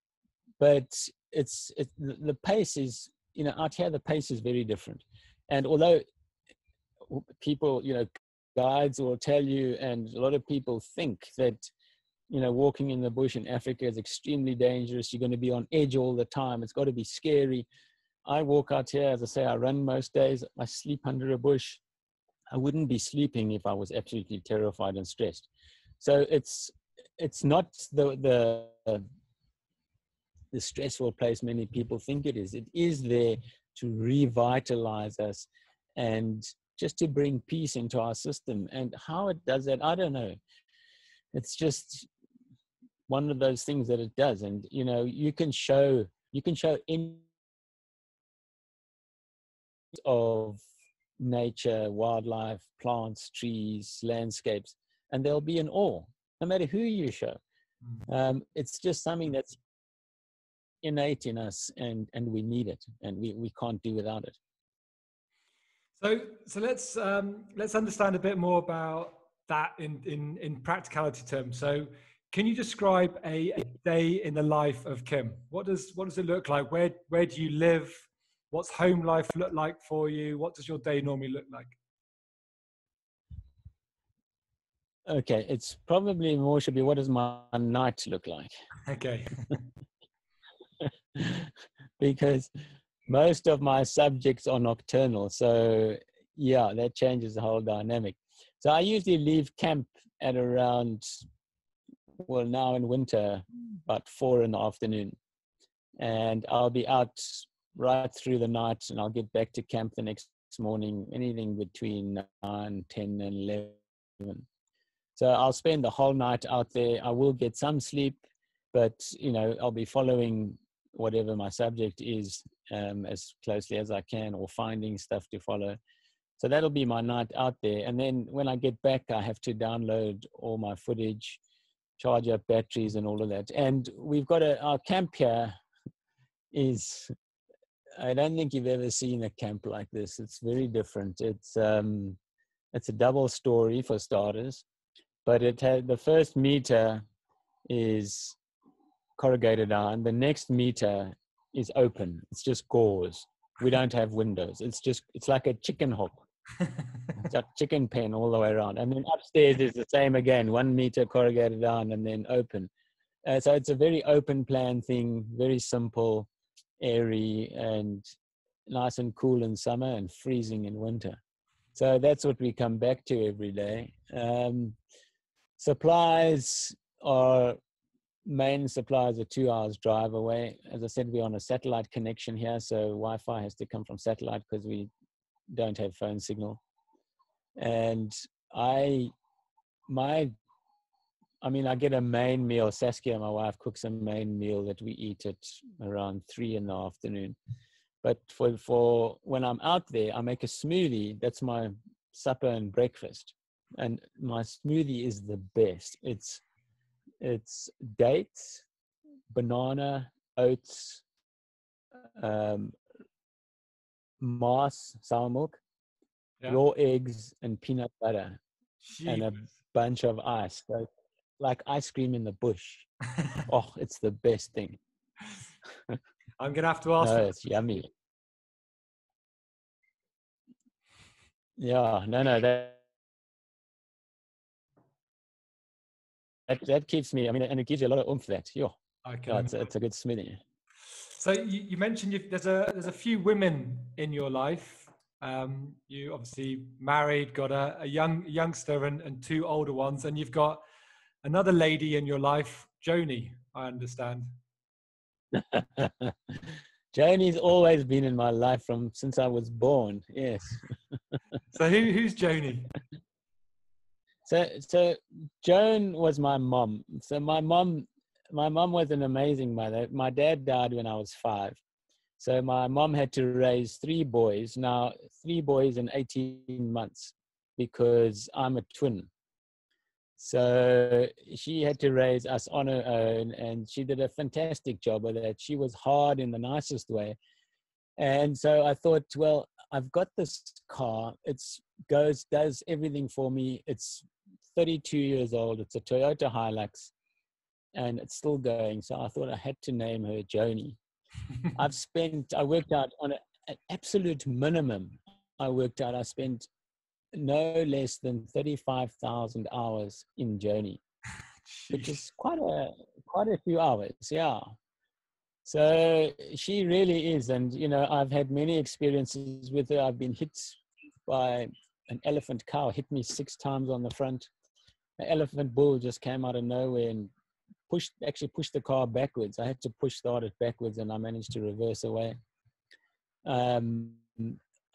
but it's, it, the pace is, you know, out here, the pace is very different. And although people, you know, guides will tell you, and a lot of people think that, you know, walking in the bush in Africa is extremely dangerous. You're going to be on edge all the time. It's got to be scary. I walk out here, as I say, I run most days, I sleep under a bush. I wouldn't be sleeping if I was absolutely terrified and stressed. So it's, it's not the, the, uh, the stressful place many people think it is. It is there to revitalize us and just to bring peace into our system. And how it does that, I don't know. It's just one of those things that it does. And, you know, you can show, you can show any of nature, wildlife, plants, trees, landscapes, and they'll be in awe, no matter who you show. Um, it's just something that's innate in us, and, and we need it, and we, we can't do without it. So, so let's, um, let's understand a bit more about that in, in, in practicality terms. So can you describe a, a day in the life of Kim? What does, what does it look like? Where, where do you live? What's home life look like for you? What does your day normally look like? Okay, it's probably more should be, what does my night look like? Okay. Because most of my subjects are nocturnal. So yeah, that changes the whole dynamic. So I usually leave camp at around, well, now in winter, about four in the afternoon. And I'll be out right through the night, and I'll get back to camp the next morning, anything between nine, ten and eleven. So I'll spend the whole night out there. I will get some sleep, but you know, I'll be following whatever my subject is um, as closely as I can, or finding stuff to follow. So that'll be my night out there. And then when I get back, I have to download all my footage, charge up batteries and all of that. And we've got a, our camp here is, I don't think you've ever seen a camp like this. It's very different. It's um, it's a double story for starters, but it had, the first meter is corrugated iron. The next meter is open. It's just gauze. We don't have windows. It's just, it's like a chicken hook. It's a chicken pen all the way around. And then upstairs is the same again, one meter corrugated down and then open. Uh, so it's a very open plan thing, very simple, airy, and nice and cool in summer and freezing in winter. So that's what we come back to every day. Um, supplies are, main supplies are two hours drive away. As I said, we're on a satellite connection here, so Wi-Fi has to come from satellite because we don't have phone signal. And I, my, I mean, I get a main meal. Saskia, my wife, cooks a main meal that we eat at around three in the afternoon. But for, for when I'm out there, I make a smoothie. That's my supper and breakfast. And my smoothie is the best. It's, it's dates, banana, oats, um, Mars, sour milk, yeah. raw eggs, and peanut butter, Jeez. and a bunch of ice. So, like ice cream in the bush. Oh, it's the best thing. I'm gonna have to ask. No, it's yummy. Yeah, no, no, that, that that keeps me. I mean, and it gives you a lot of oomph. That, yeah. Okay. No, it's, it's a good smoothie. So you, you mentioned you've, there's a there's a few women in your life. Um, you obviously married, got a, a young youngster and, and two older ones, and you've got another lady in your life, Joanie. I understand. Joanie's always been in my life from since I was born. Yes. So who, who's Joanie? So so Joan was my mom. So my mom. My mom was an amazing mother. My dad died when I was five. So my mom had to raise three boys. Now, three boys in eighteen months because I'm a twin. So she had to raise us on her own, and she did a fantastic job with that. She was hard in the nicest way. And so I thought, well, I've got this car. It goes, does everything for me. It's thirty-two years old. It's a Toyota Hilux. And it's still going. So I thought I had to name her Joanie. I've spent, I worked out on a, an absolute minimum. I worked out, I spent no less than thirty-five thousand hours in Joanie, which is quite a, quite a few hours. Yeah. So she really is. And, you know, I've had many experiences with her. I've been hit by an elephant cow, hit me six times on the front. An elephant bull just came out of nowhere and pushed, actually pushed the car backwards. I had to push start it backwards and I managed to reverse away. Um,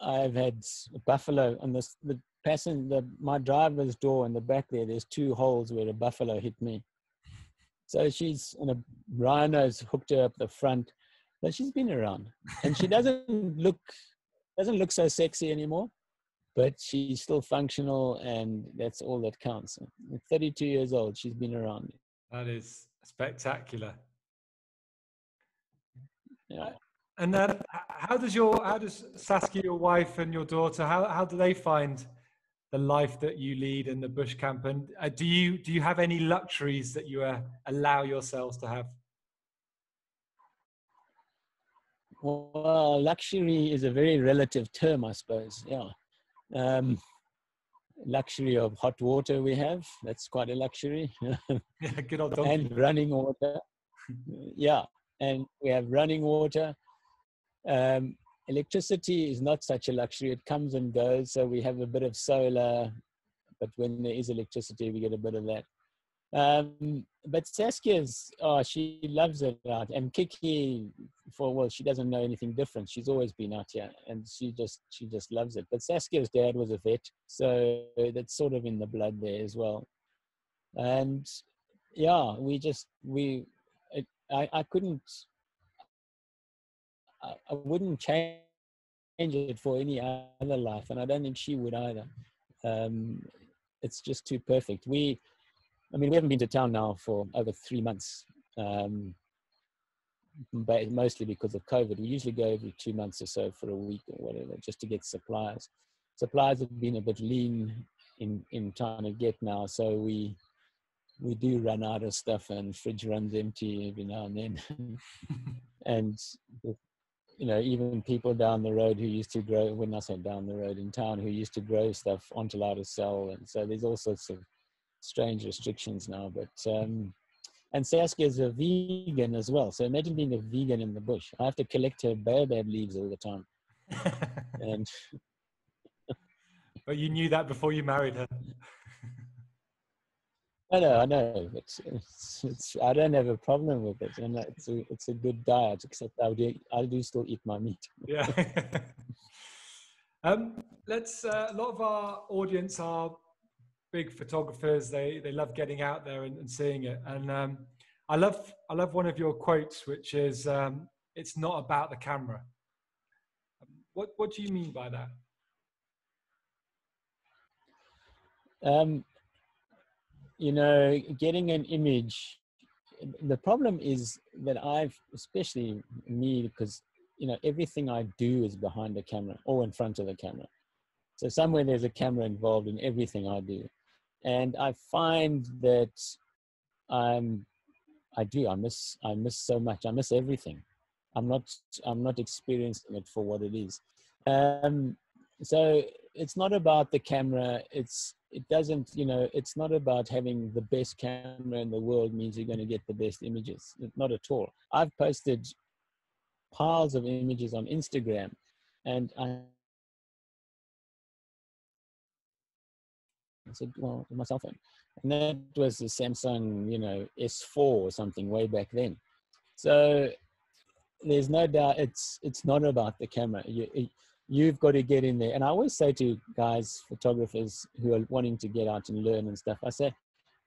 I've had a buffalo on this, the passenger, the, my driver's door in the back there, there's two holes where a buffalo hit me. So she's, and a rhino's hooked her up the front, but she's been around. And she doesn't look, doesn't look so sexy anymore, but she's still functional and that's all that counts. At thirty-two years old, she's been around. That is spectacular. Yeah. And then, how does your, how does Saskia, your wife, and your daughter, how how do they find the life that you lead in the bush camp? And uh, do you do you have any luxuries that you uh, allow yourselves to have? Well, luxury is a very relative term, I suppose. Yeah. Um, Luxury of hot water we have. That's quite a luxury. Yeah, good old dog. And running water. Yeah, and we have running water. Um, electricity is not such a luxury. It comes and goes. So we have a bit of solar, but when there is electricity, we get a bit of that. Um, but Saskia's, oh, she loves it out. And Kiki, for well, she doesn't know anything different. She's always been out here, and she just she just loves it. But Saskia's dad was a vet, so that's sort of in the blood there as well. And yeah, we just we, it, I I couldn't, I, I wouldn't change it for any other life, and I don't think she would either. Um, it's just too perfect. We. I mean, we haven't been to town now for over three months, um, but mostly because of COVID. We usually go every two months or so for a week or whatever, just to get supplies. Supplies have been a bit lean in, in trying to get now, so we we do run out of stuff and fridge runs empty every now and then. And you know, even people down the road who used to grow, when I say down the road, in town, who used to grow stuff aren't allowed to sell. And so there's all sorts of strange restrictions now. But um, and Saskia is a vegan as well. So imagine being a vegan in the bush. I have to collect her baobab leaves all the time. And but you knew that before you married her. I know, I know. It's, it's, it's, I don't have a problem with it. And it's a, it's a good diet, except I, would, I do still eat my meat. Yeah. um, let's, uh, a lot of our audience are big photographers. They, they love getting out there and, and seeing it. And um, I, love, I love one of your quotes, which is, um, it's not about the camera. What, what do you mean by that? Um, you know, getting an image, the problem is that I've, especially me, because, you know, everything I do is behind the camera or in front of the camera. So somewhere there's a camera involved in everything I do. And I find that I'm, I do, I miss, I miss so much. I miss everything. I'm not, I'm not experiencing it for what it is. Um, so it's not about the camera. It's, it doesn't, you know, it's not about having the best camera in the world means you're going to get the best images. Not at all. I've posted piles of images on Instagram, and I said, well, my cell phone. And that was the Samsung, you know, S four or something way back then. So there's no doubt it's, it's not about the camera. You, it, You've got to get in there. And I always say to guys, photographers who are wanting to get out and learn and stuff, I say,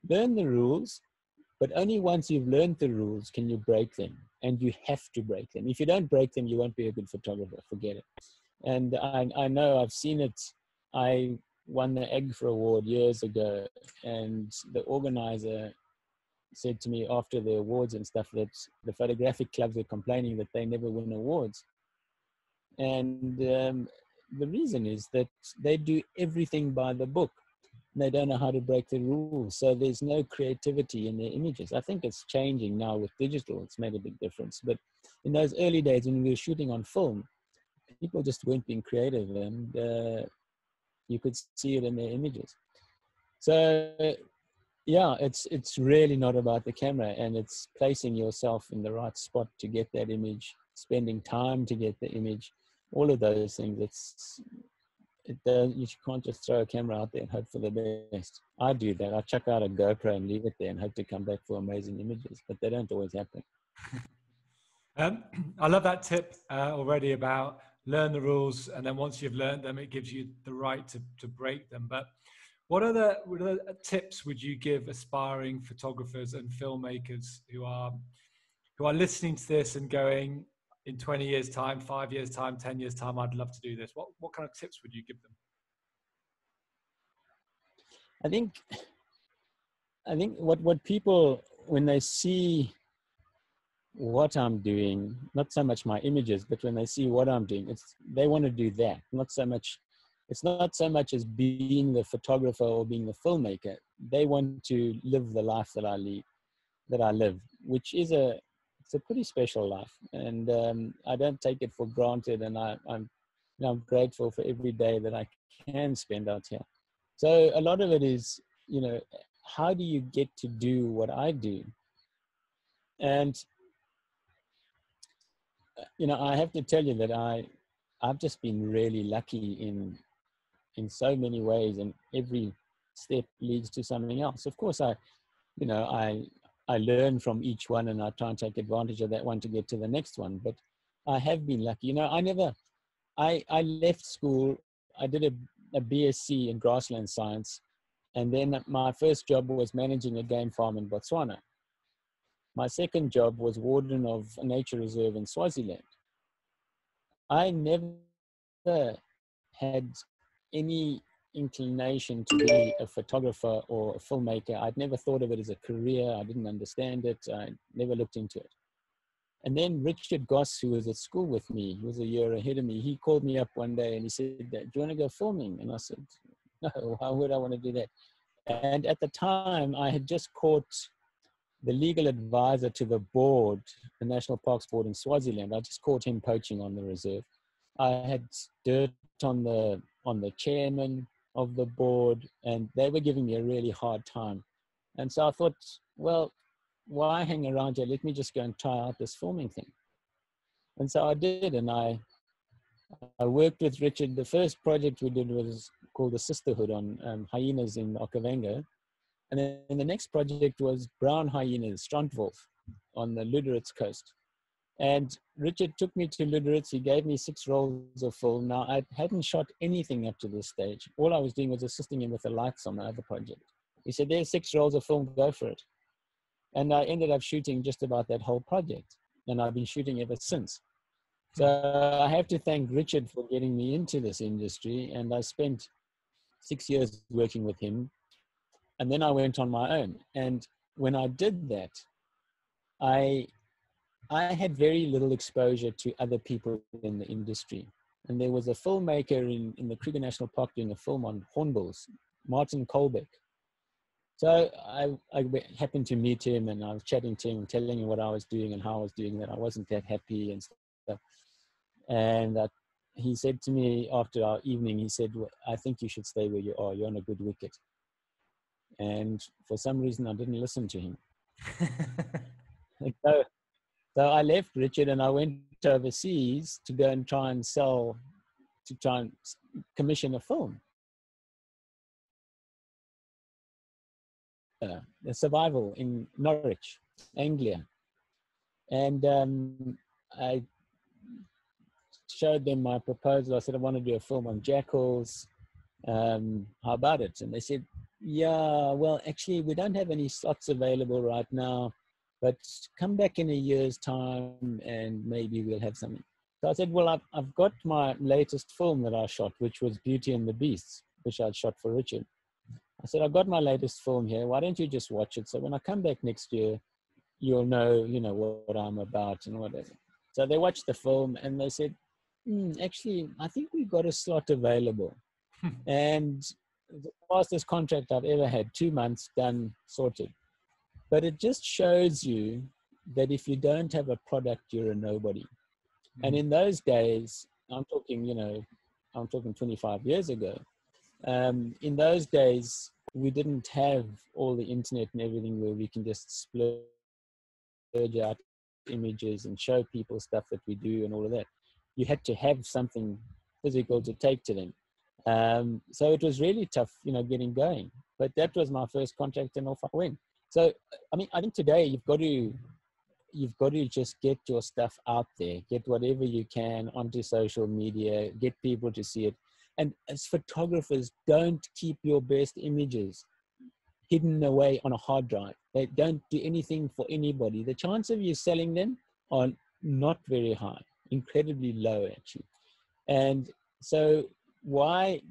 learn the rules, but only once you've learned the rules can you break them. And you have to break them. If you don't break them, you won't be a good photographer. Forget it. And I, I know, I've seen it. I won the Agfa Award years ago. And the organizer said to me after the awards and stuff that the photographic clubs were complaining that they never win awards. And um, the reason is that they do everything by the book. They don't know how to break the rules. So there's no creativity in their images. I think it's changing now with digital. It's made a big difference. But in those early days when we were shooting on film, people just weren't being creative, and uh, you could see it in their images. So yeah, it's, it's really not about the camera, and it's placing yourself in the right spot to get that image, spending time to get the image, all of those things. It's, it does, you can't just throw a camera out there and hope for the best. I do that. I chuck out a GoPro and leave it there and hope to come back for amazing images, but they don't always happen. um, I love that tip uh, already about learn the rules, and then once you've learned them, it gives you the right to, to break them. But what other, what other tips would you give aspiring photographers and filmmakers who are, who are listening to this and going, in twenty years time, five years time, ten years time, I'd love to do this? What, what kind of tips would you give them? I think, I think what, what people, when they see what I'm doing, not so much my images, but when they see what I'm doing, it's, they want to do that. Not so much, it's not so much as being the photographer or being the filmmaker. They want to live the life that I lead, that I live, which is a, it's a pretty special life, and um, I don't take it for granted, and I, I'm, you know, I'm grateful for every day that I can spend out here. So a lot of it is, you know, how do you get to do what I do? And, you know, I have to tell you that I, I've just been really lucky in, in so many ways, and every step leads to something else. Of course, I, you know, I, I learn from each one, and I try and take advantage of that one to get to the next one. But I have been lucky. You know, I never, I, I left school. I did a, a B S c in grassland science. And then my first job was managing a game farm in Botswana. My second job was warden of a nature reserve in Swaziland. I never had any inclination to be a photographer or a filmmaker. I'd never thought of it as a career. I didn't understand it. I never looked into it. And then Richard Goss, who was at school with me, he was a year ahead of me, he called me up one day and he said, do you want to go filming? And I said, no, why would I want to do that? And at the time I had just caught the legal advisor to the board, the National Parks Board in Swaziland, I just caught him poaching on the reserve. I had dirt on the, on the chairman of the board, and they were giving me a really hard time. And so I thought, well, why hang around here? Let me just go and try out this filming thing. And so I did, and I, I worked with Richard. The first project we did was called the Sisterhood on um, hyenas in Okavango. And then and the next project was brown hyenas, Strandwolf, on the Luderitz coast. And Richard took me to Luderitz. He gave me six rolls of film. Now, I hadn't shot anything up to this stage. All I was doing was assisting him with the lights on the other project. He said, there's six rolls of film, go for it. And I ended up shooting just about that whole project. And I've been shooting ever since. So I have to thank Richard for getting me into this industry. And I spent six years working with him. And then I went on my own. And when I did that, I, I had very little exposure to other people in the industry. And there was a filmmaker in, in the Kruger National Park doing a film on hornbills, Martin Kolbeck. So I, I happened to meet him, and I was chatting to him, telling him what I was doing and how I was doing that. I wasn't that happy and stuff. And that he said to me after our evening, he said, well, I think you should stay where you are. You're on a good wicket. And for some reason, I didn't listen to him. so, so I left Richard and I went overseas to go and try and sell, to try and commission a film. Uh, survival in Norwich, Anglia. And um, I showed them my proposal. I said, I want to do a film on jackals. Um, how about it? And they said, yeah, well, actually, we don't have any slots available right now, but come back in a year's time and maybe we'll have something. So I said, well, I've, I've got my latest film that I shot, which was Beauty and the Beast, which I'd shot for Richard. I said, I've got my latest film here. Why don't you just watch it? So when I come back next year, you'll know, you know, what, what I'm about and whatever. So they watched the film and they said, mm, actually, I think we've got a slot available. Hmm. And the fastest contract I've ever had, two months done, sorted. But it just shows you that if you don't have a product, you're a nobody. Hmm. And in those days, I'm talking, you know, I'm talking twenty-five years ago. Um, in those days, we didn't have all the internet and everything where we can just splurge out images and show people stuff that we do and all of that. You had to have something physical to take to them. Um, so it was really tough, you know, getting going. But that was my first contract and off I went. So, I mean, I think today you've got to, you've got to just get your stuff out there, get whatever you can onto social media, get people to see it. And as photographers, don't keep your best images hidden away on a hard drive. They don't do anything for anybody. The chance of you selling them are not very high, incredibly low actually. And so why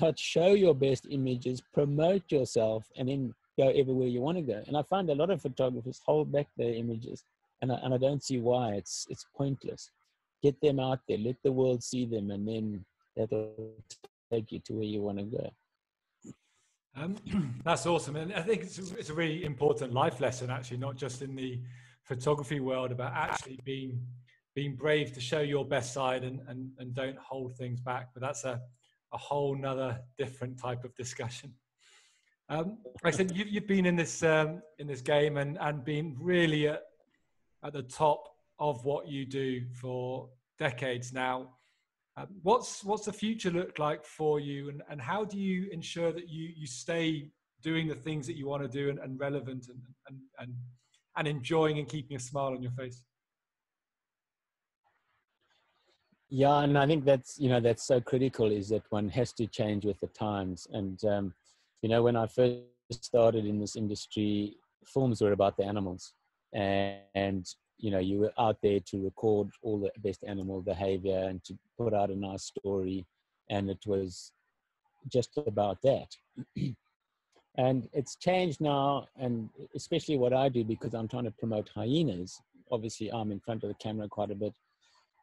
not show your best images, promote yourself, and then go everywhere you want to go? And I find a lot of photographers hold back their images, and I, and I don't see why. It's, it's pointless. Get them out there, let the world see them, and then that'll take you to where you want to go. Um, that's awesome. And I think it's, it's a really important life lesson, actually, not just in the photography world, about actually being, being brave to show your best side and, and, and don't hold things back. But that's a, a whole nother different type of discussion. Um, like I said, you've, you've been in this, um, in this game and, and been really at, at the top of what you do for decades now. Uh, what's, what's the future look like for you, and, and how do you ensure that you, you stay doing the things that you want to do and, and relevant and, and, and, and enjoying and keeping a smile on your face? Yeah, and I think that's, you know, that's so critical, is that one has to change with the times. And, um, you know, when I first started in this industry, films were about the animals. And, and you know, you were out there to record all the best animal behavior and to put out a nice story. And it was just about that. And it's changed now, and especially what I do, because I'm trying to promote hyenas. Obviously, I'm in front of the camera quite a bit.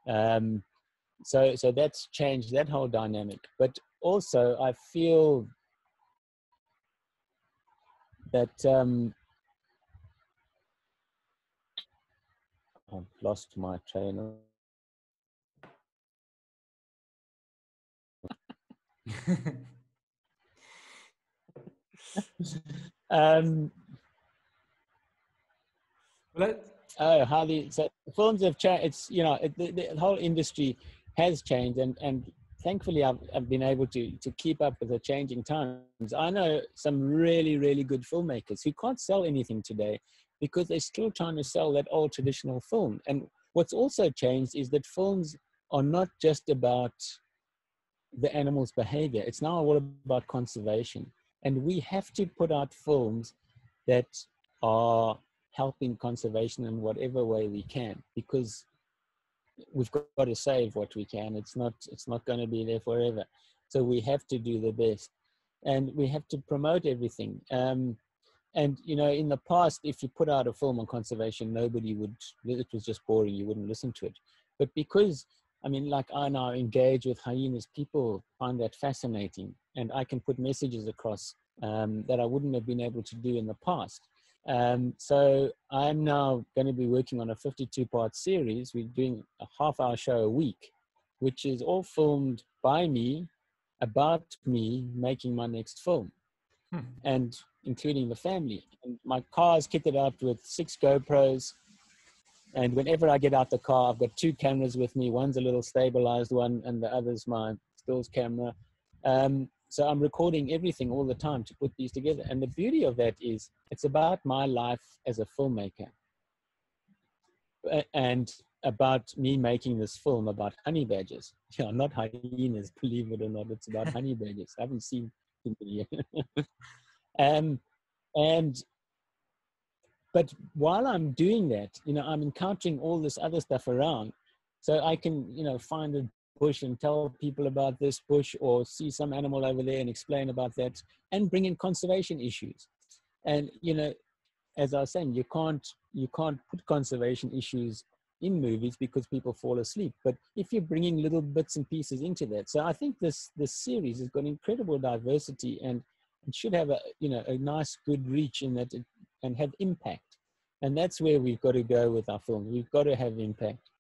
Um, so, so that's changed that whole dynamic. But also, I feel that... Um, I've lost my train of um, well, oh, how the so films have changed. It's you know it, the, the whole industry has changed, and and thankfully I've I've been able to to keep up with the changing times. I know some really really good filmmakers who can't sell anything today because they're still trying to sell that old traditional film. And what's also changed is that films are not just about the animal's behavior. It's now all about conservation. And we have to put out films that are helping conservation in whatever way we can, because we've got to save what we can. It's not, it's not going to be there forever. So we have to do the best, and we have to promote everything. Um, and, you know, in the past, if you put out a film on conservation, nobody would, it was just boring. You wouldn't listen to it. But because, I mean, like I now engage with hyenas, people find that fascinating, and I can put messages across um, that I wouldn't have been able to do in the past. Um, so I'm now going to be working on a fifty-two part series. We're doing a half hour show a week, which is all filmed by me, about me making my next film, hmm. and including the family. And my car is kitted out with six GoPros. And whenever I get out the car, I've got two cameras with me. One's a little stabilized one, and the other's my stills camera. Um, so I'm recording everything all the time to put these together. And the beauty of that is it's about my life as a filmmaker, and about me making this film about honey badgers. Yeah, not hyenas, believe it or not. It's about honey badgers. I haven't seen them yet. um, and... But while I'm doing that, you know, I'm encountering all this other stuff around. So I can, you know, find a bush and tell people about this bush, or see some animal over there and explain about that, and bring in conservation issues. And, you know, as I was saying, you can't, you can't put conservation issues in movies because people fall asleep. But if you're bringing little bits and pieces into that. So I think this, this series has got incredible diversity, and it should have a, you know, a nice, good reach in that it, and have impact. And that's where we've got to go with our films. We've got to have impact.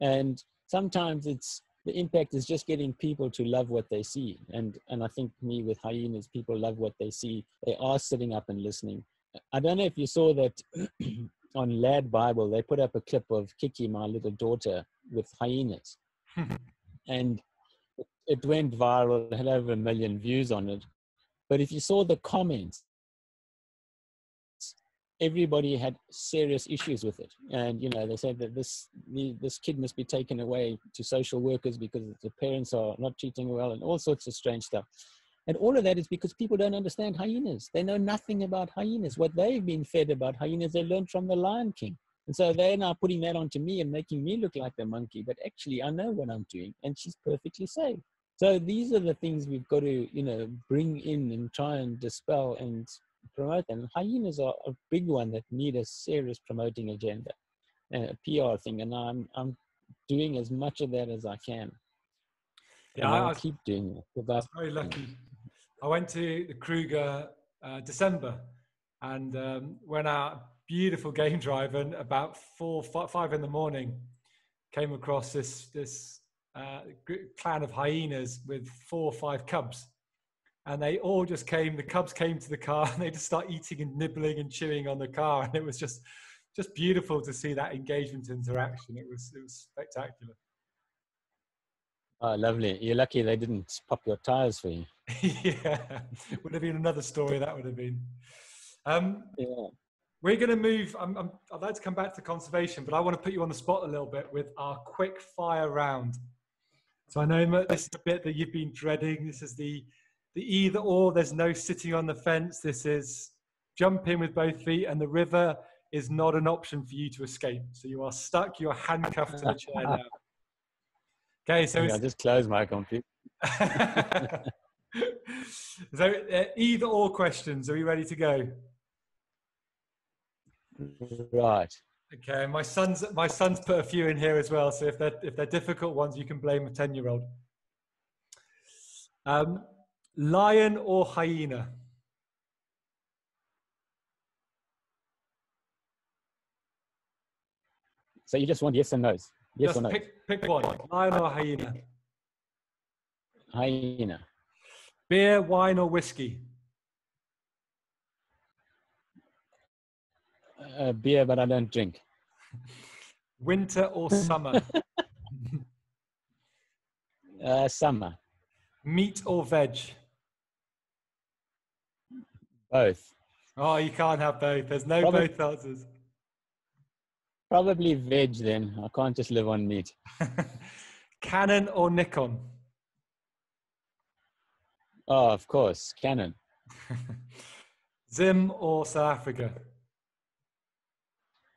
And sometimes it's, the impact is just getting people to love what they see. And, and I think me with hyenas, people love what they see. They are sitting up and listening. I don't know if you saw that on Lad Bible, they put up a clip of Kiki, my little daughter, with hyenas. And it went viral, had over a million views on it. But if you saw the comments, everybody had serious issues with it. And, you know, they said that this, this kid must be taken away to social workers because the parents are not treating well, and all sorts of strange stuff. And all of that is because people don't understand hyenas. They know nothing about hyenas. What they've been fed about hyenas, they learned from the Lion King. And so they're now putting that onto me and making me look like the monkey, but actually I know what I'm doing, and she's perfectly safe. So these are the things we've got to, you know, bring in and try and dispel and promote them. Hyenas are a big one that need a serious promoting agenda, a P R thing, and I'm I'm doing as much of that as I can. Yeah, I, I keep doing it. Without, I was very lucky. I went to the Kruger uh, December, and um, went out beautiful game drive, and about four five, five in the morning, came across this this uh, clan of hyenas with four or five cubs. And they all just came, the cubs came to the car, and they just start eating and nibbling and chewing on the car. And it was just, just beautiful to see that engagement interaction. It was, it was spectacular. Oh, lovely. You're lucky they didn't pop your tires for you. Yeah. Would have been another story, that would have been. Um, yeah. We're going to move, I'm, I'm, I'd like to come back to conservation, but I want to put you on the spot a little bit with our quick fire round. So I know this is the bit that you've been dreading. This is the... the either or, there's no sitting on the fence. This is jump in with both feet, and the river is not an option for you to escape. So you are stuck, you are handcuffed to the chair now. Okay, so I just closed my computer. So uh, either or questions. Are you ready to go? Right. Okay, my son's my son's put a few in here as well. So if they're if they're difficult ones, you can blame a ten year old. Um. Lion or hyena? So you just want yes and no's. Yes just or no? Pick, pick one. Lion or hyena? Hyena. Beer, wine, or whiskey? Uh, beer, but I don't drink. Winter or summer? uh, summer. Meat or veg? Both. Oh, you can't have both. There's no probably, both answers. Probably veg then. I can't just live on meat. Canon or Nikon? Oh, of course, Canon. Zim or South Africa?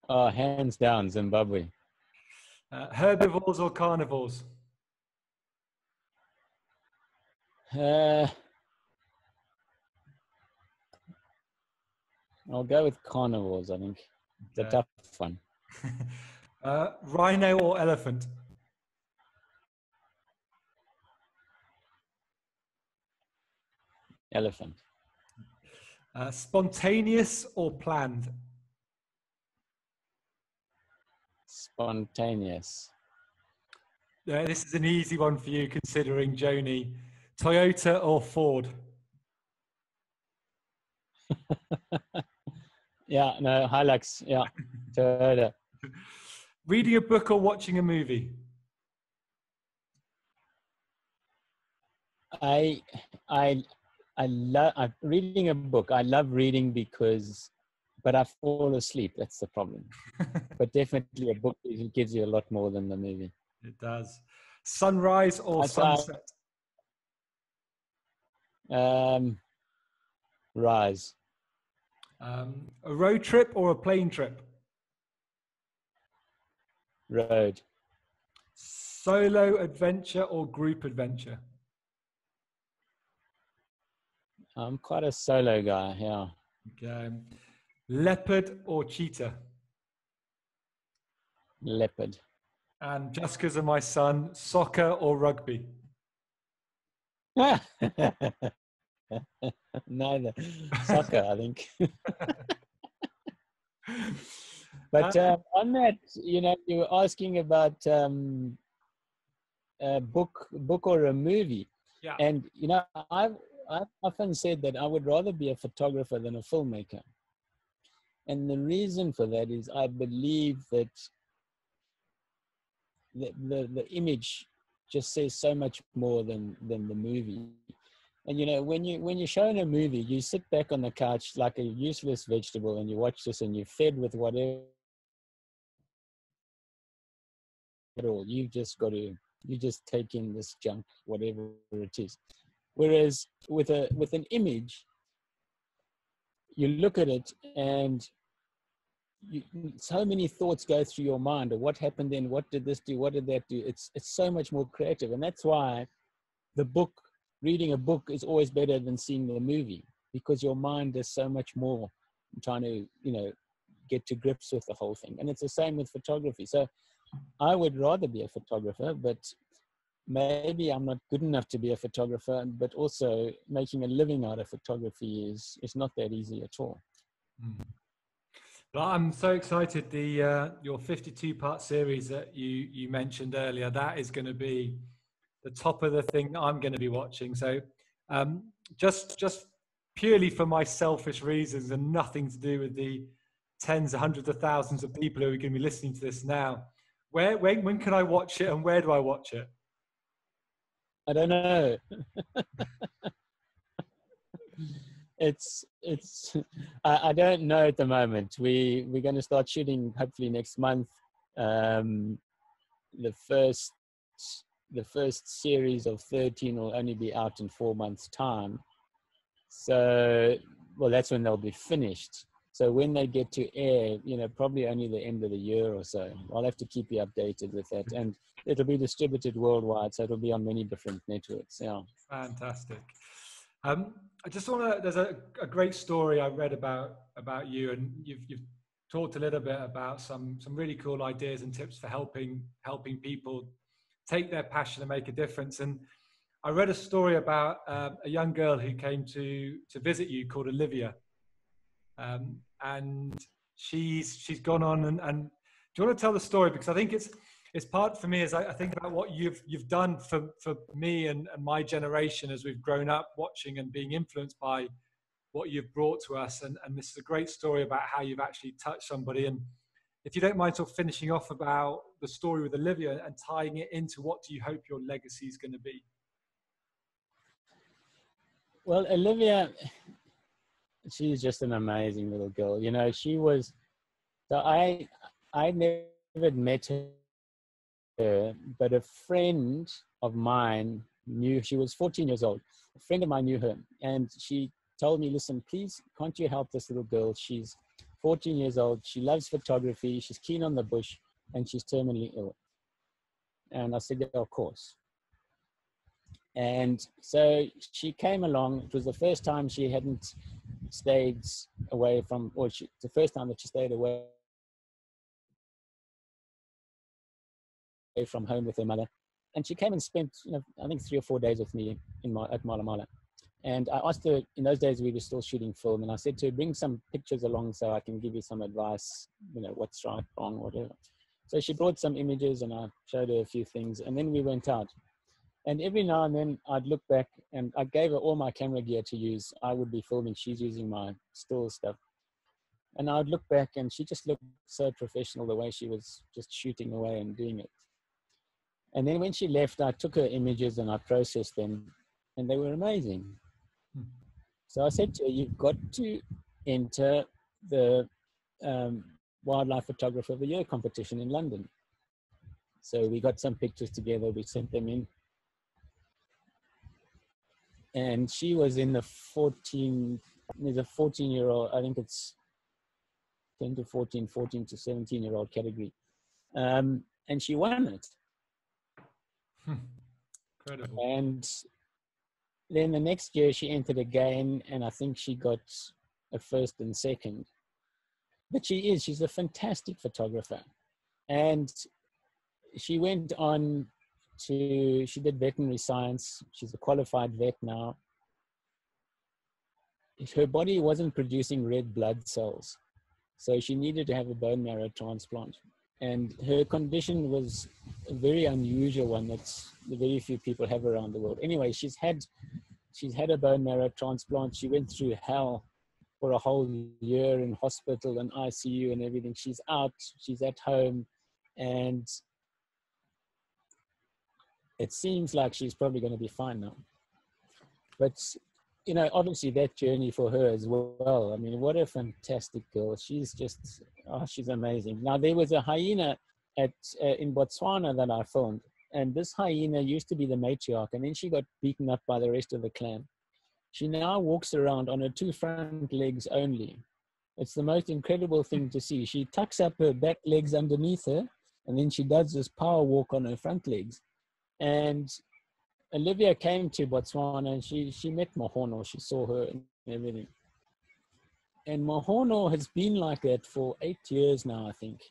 Oh, hands down, Zimbabwe. Uh, herbivores or carnivores? Uh, I'll go with carnivores, I think. It's a tough one. uh, rhino or elephant? Elephant. Uh, spontaneous or planned? Spontaneous. Uh, this is an easy one for you, considering Joanie. Toyota or Ford? yeah, no, Hilux. Yeah, Toyota. Reading a book or watching a movie? I, I. I love I'm reading a book. I love reading because, but I fall asleep. That's the problem. But definitely a book gives you a lot more than the movie. It does. Sunrise or I sunset? Saw, um, rise. Um, a road trip or a plane trip? Road. Solo adventure or group adventure? I'm quite a solo guy, yeah. Okay. Leopard or cheetah? Leopard. And just because of my son, soccer or rugby? Neither. Soccer, I think. But uh, on that, you know, you were asking about um, a book, book or a movie. Yeah. And, you know, I've... I've often said that I would rather be a photographer than a filmmaker. And the reason for that is I believe that the, the, the image just says so much more than, than the movie. And, you know, when, you, when you're shown a movie, you sit back on the couch like a useless vegetable and you watch this and you're fed with whatever at all. You've just got to, you just take in this junk, whatever it is. Whereas with a with an image, you look at it and you, so many thoughts go through your mind. Or what happened then? What did this do? What did that do? It's it's so much more creative, and that's why the book, reading a book, is always better than seeing the movie, because your mind is so much more trying to you know get to grips with the whole thing. And it's the same with photography. So I would rather be a photographer, but maybe I'm not good enough to be a photographer, but also making a living out of photography is, is not that easy at all. Mm. Well, I'm so excited. The, uh, your fifty-two part series that you, you mentioned earlier, that is going to be the top of the thing that I'm going to be watching. So um, just, just purely for my selfish reasons and nothing to do with the tens, hundreds of thousands of people who are going to be listening to this now, where, when, when can I watch it and where do I watch it? I don't know. it's it's. I, I don't know at the moment. We we're going to start shooting hopefully next month. Um, the first the first series of thirteen will only be out in four months' time. So well, that's when they'll be finished. So when they get to air, you know, probably only the end of the year or so. I'll have to keep you updated with that. And it'll be distributed worldwide, so it'll be on many different networks. Yeah. Fantastic. Um, I just want to, there's a, a great story I read about, about you, and you've, you've talked a little bit about some, some really cool ideas and tips for helping, helping people take their passion and make a diffence. And I read a story about uh, a young girl who came to, to visit you called Olivia. Um, and she's she's gone on and, and Do you want to tell the story? Because I think it's it's part for me, as I, I think about what you've you've done for for me and, and my generation as we've grown up watching and being influenced by what you've brought to us. And, and this is a great story about how you've actually touched somebody. And if you don't mind sort of finishing off about the story with Olivia and tying it into what do you hope your legacy is going to be? Well, Olivia, she's just an amazing little girl. You know, she was, so I, I never met her, but a friend of mine knew, she was fourteen years old. A friend of mine knew her, and she told me, listen, please, can't you help this little girl? She's fourteen years old. She loves photography. She's keen on the bush, and she's terminally ill. And I said, yeah, of course. And so she came along. It was the first time she hadn't stayed away from, or she, the first time that she stayed away from home with her mother. And she came and spent, you know, I think three or four days with me in my, at MalaMala. And I asked her, in those days we were still shooting film, and I said to her, bring some pictures along so I can give you some advice, you know, what's right, wrong, whatever. So she brought some images and I showed her a few things, and then we went out. And every now and then I'd look back, and I gave her all my camera gear to use. I would be filming, she's using my still stuff. And I'd look back, and she just looked so professional the way she was just shooting away and doing it. And then when she left, I took her images and I processed them, and they were amazing. So I said to her, you've got to enter the um, Wildlife Photographer of the Year competition in London. So we got some pictures together, we sent them in. And she was in the fourteen, there's a fourteen year old, I think it's ten to fourteen, fourteen to seventeen year old category. Um, and she won it. Hmm. Incredible. And then the next year she entered again, and I think she got a first and second. But she is, she's a fantastic photographer. And she went on to, she did veterinary science. She's a qualified vet now. Her body wasn't producing red blood cells, so she needed to have a bone marrow transplant. And her condition was a very unusual one that very few people have around the world. Anyway, she's had, she's had a bone marrow transplant. She went through hell for a whole year in hospital and I C U and everything. She's out, she's at home, and it seems like she's probably going to be fine now. But, you know, obviously that journey for her as well. I mean, what a fantastic girl. She's just, oh, she's amazing. Now, there was a hyena at, uh, in Botswana that I filmed. And this hyena used to be the matriarch. And then she got beaten up by the rest of the clan. She now walks around on her two front legs only. It's the most incredible thing to see. She tucks up her back legs underneath her. And then she does this power walk on her front legs. And Olivia came to Botswana, and she, she met Mahono. She saw her and everything. And Mahono has been like that for eight years now, I think,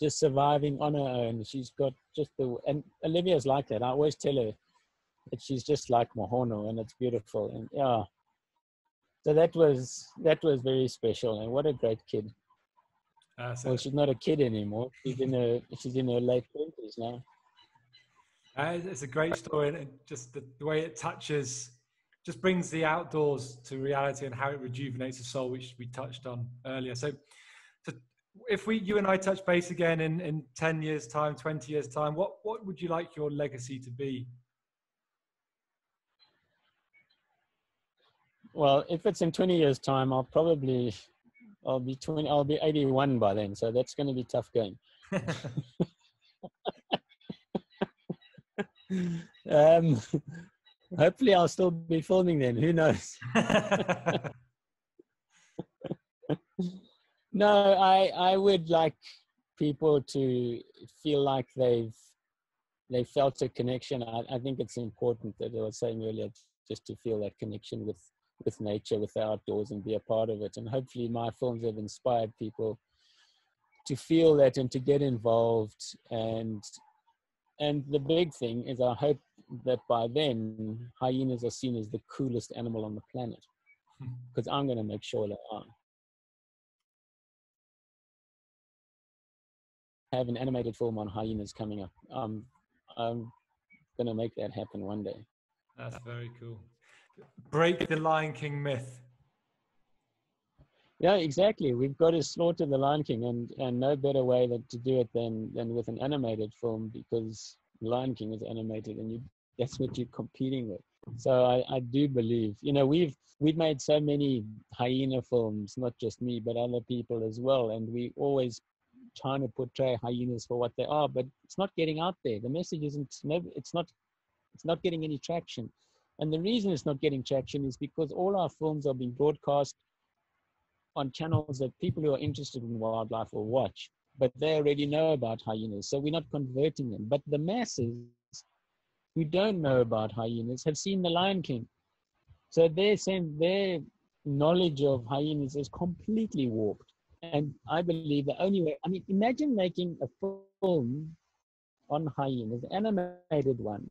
just surviving on her own. She's got just the, and Olivia's like that. I always tell her that she's just like Mahono, and it's beautiful. And yeah, so that was, that was very special. And what a great kid. Uh, so well, she's not a kid anymore. She's in her, she's in her late twenties now. Uh, it's a great story, and just the, the way it touches, just brings the outdoors to reality and how it rejuvenates the soul, which we touched on earlier. So, so if we, you and I touch base again in, in ten years' time, twenty years' time, what, what would you like your legacy to be? Well, if it's in twenty years' time, I'll probably, I'll be twenty, I'll be eighty-one by then, so that's going to be tough going. Um, hopefully I'll still be filming then, who knows. No, I, I would like people to feel like they've they felt a connection. I, I think it's important, that I was saying earlier, just to feel that connection with, with nature, with the outdoors, and be a part of it. And hopefully my films have inspired people to feel that and to get involved. And And the big thing is, I hope that by then, hyenas are seen as the coolest animal on the planet, because I'm going to make sure they are. have an animated film on hyenas coming up. Um, I'm going to make that happen one day. That's very cool. Break the Lion King myth. Yeah, exactly. We've got to slaughter the Lion King, and, and no better way that to do it than, than with an animated film, because Lion King is animated and you, that's what you're competing with. So I, I do believe, you know, we've we've made so many hyena films, not just me, but other people as well. And we always trying to portray hyenas for what they are, but it's not getting out there. The message isn't, no, it's not, it's not getting any traction. And the reason it's not getting traction is because all our films are being broadcast on channels that people who are interested in wildlife will watch, but they already know about hyenas. So we're not converting them. But the masses who don't know about hyenas have seen The Lion King. So their, their knowledge of hyenas is completely warped. And I believe the only way, I mean, imagine making a film on hyenas, an animated one.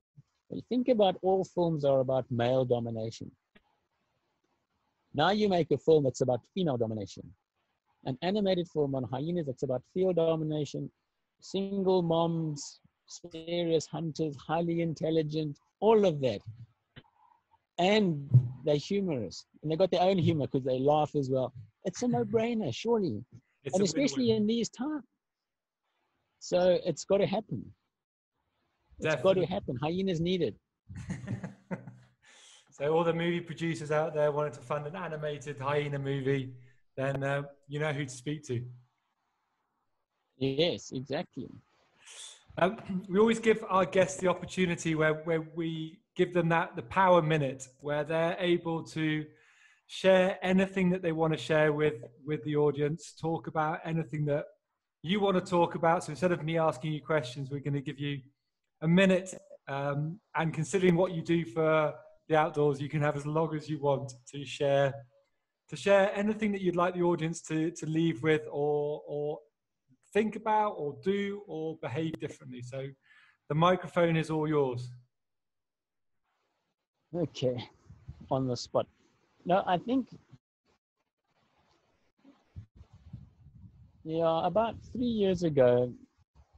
When you think about all films are about male domination. Now you make a film that's about female domination. An animated film on hyenas that's about female domination, single moms, serious hunters, highly intelligent, all of that. And they're humorous. And they've got their own humor because they laugh as well. It's a no-brainer, surely. It's and especially win-win in these times. So it's got to happen. It's Definitely. got to happen. Hyenas need it. So all the movie producers out there wanted to fund an animated hyena movie, then uh, you know who to speak to. Yes, exactly. Um, we always give our guests the opportunity where, where we give them that the power minute, where they're able to share anything that they want to share with with the audience, talk about anything that you want to talk about. So instead of me asking you questions, we're going to give you a minute, um, and considering what you do for the outdoors, you can have as long as you want to share to share anything that you'd like the audience to to leave with, or or think about, or do, or behave differently. So the microphone is all yours. Okay, on the spot. No, I think, yeah, about three years ago,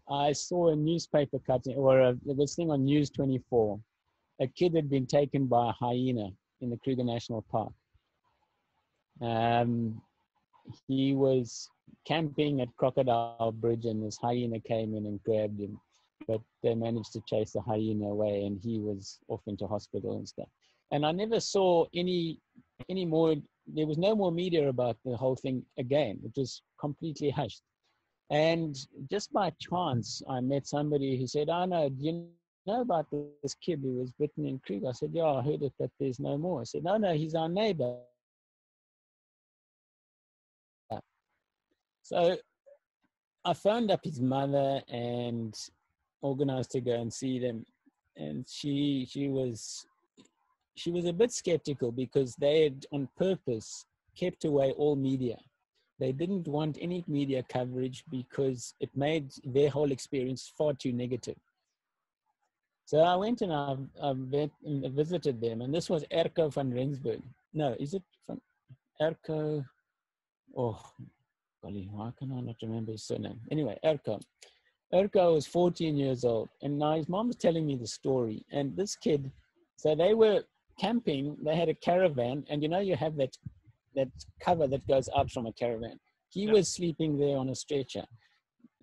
I saw a newspaper cutting, or a, this thing on News twenty-four. A kid had been taken by a hyena in the Kruger National Park. Um, he was camping at Crocodile Bridge, and this hyena came in and grabbed him. But they managed to chase the hyena away, and he was off into hospital and stuff. And I never saw any, any more, there was no more media about the whole thing again. It was completely hushed. And just by chance, I met somebody who said, "I know, do you know about this kid who was bitten in Kruger?" I said, "Yeah, I heard it, but there's no more." I said, "No, no, he's our neighbor." So I phoned up his mother and organized to go and see them. And she, she was, she was a bit skeptical because they had on purpose kept away all media. They didn't want any media coverage because it made their whole experience far too negative. So I went and I, I visited them, and this was Erko von Rendsburg. No, is it von Erko? Oh, golly, why can I not remember his surname? Anyway, Erko. Erko was fourteen years old, and now his mom was telling me the story. And this kid, so they were camping, they had a caravan, and you know you have that, that cover that goes out from a caravan. He yeah. was sleeping there on a stretcher.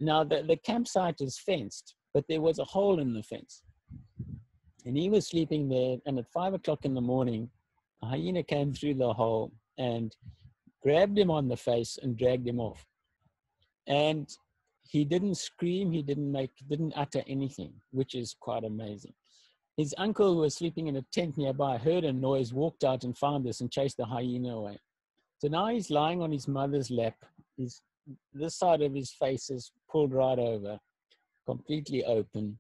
Now the, the campsite is fenced, but there was a hole in the fence. And he was sleeping there, and at five o'clock in the morning, a hyena came through the hole and grabbed him on the face and dragged him off. And he didn't scream, he didn't make, didn't utter anything, which is quite amazing. His uncle, who was sleeping in a tent nearby, heard a noise, walked out and found this and chased the hyena away. So now he's lying on his mother's lap. He's, this side of his face is pulled right over, completely open.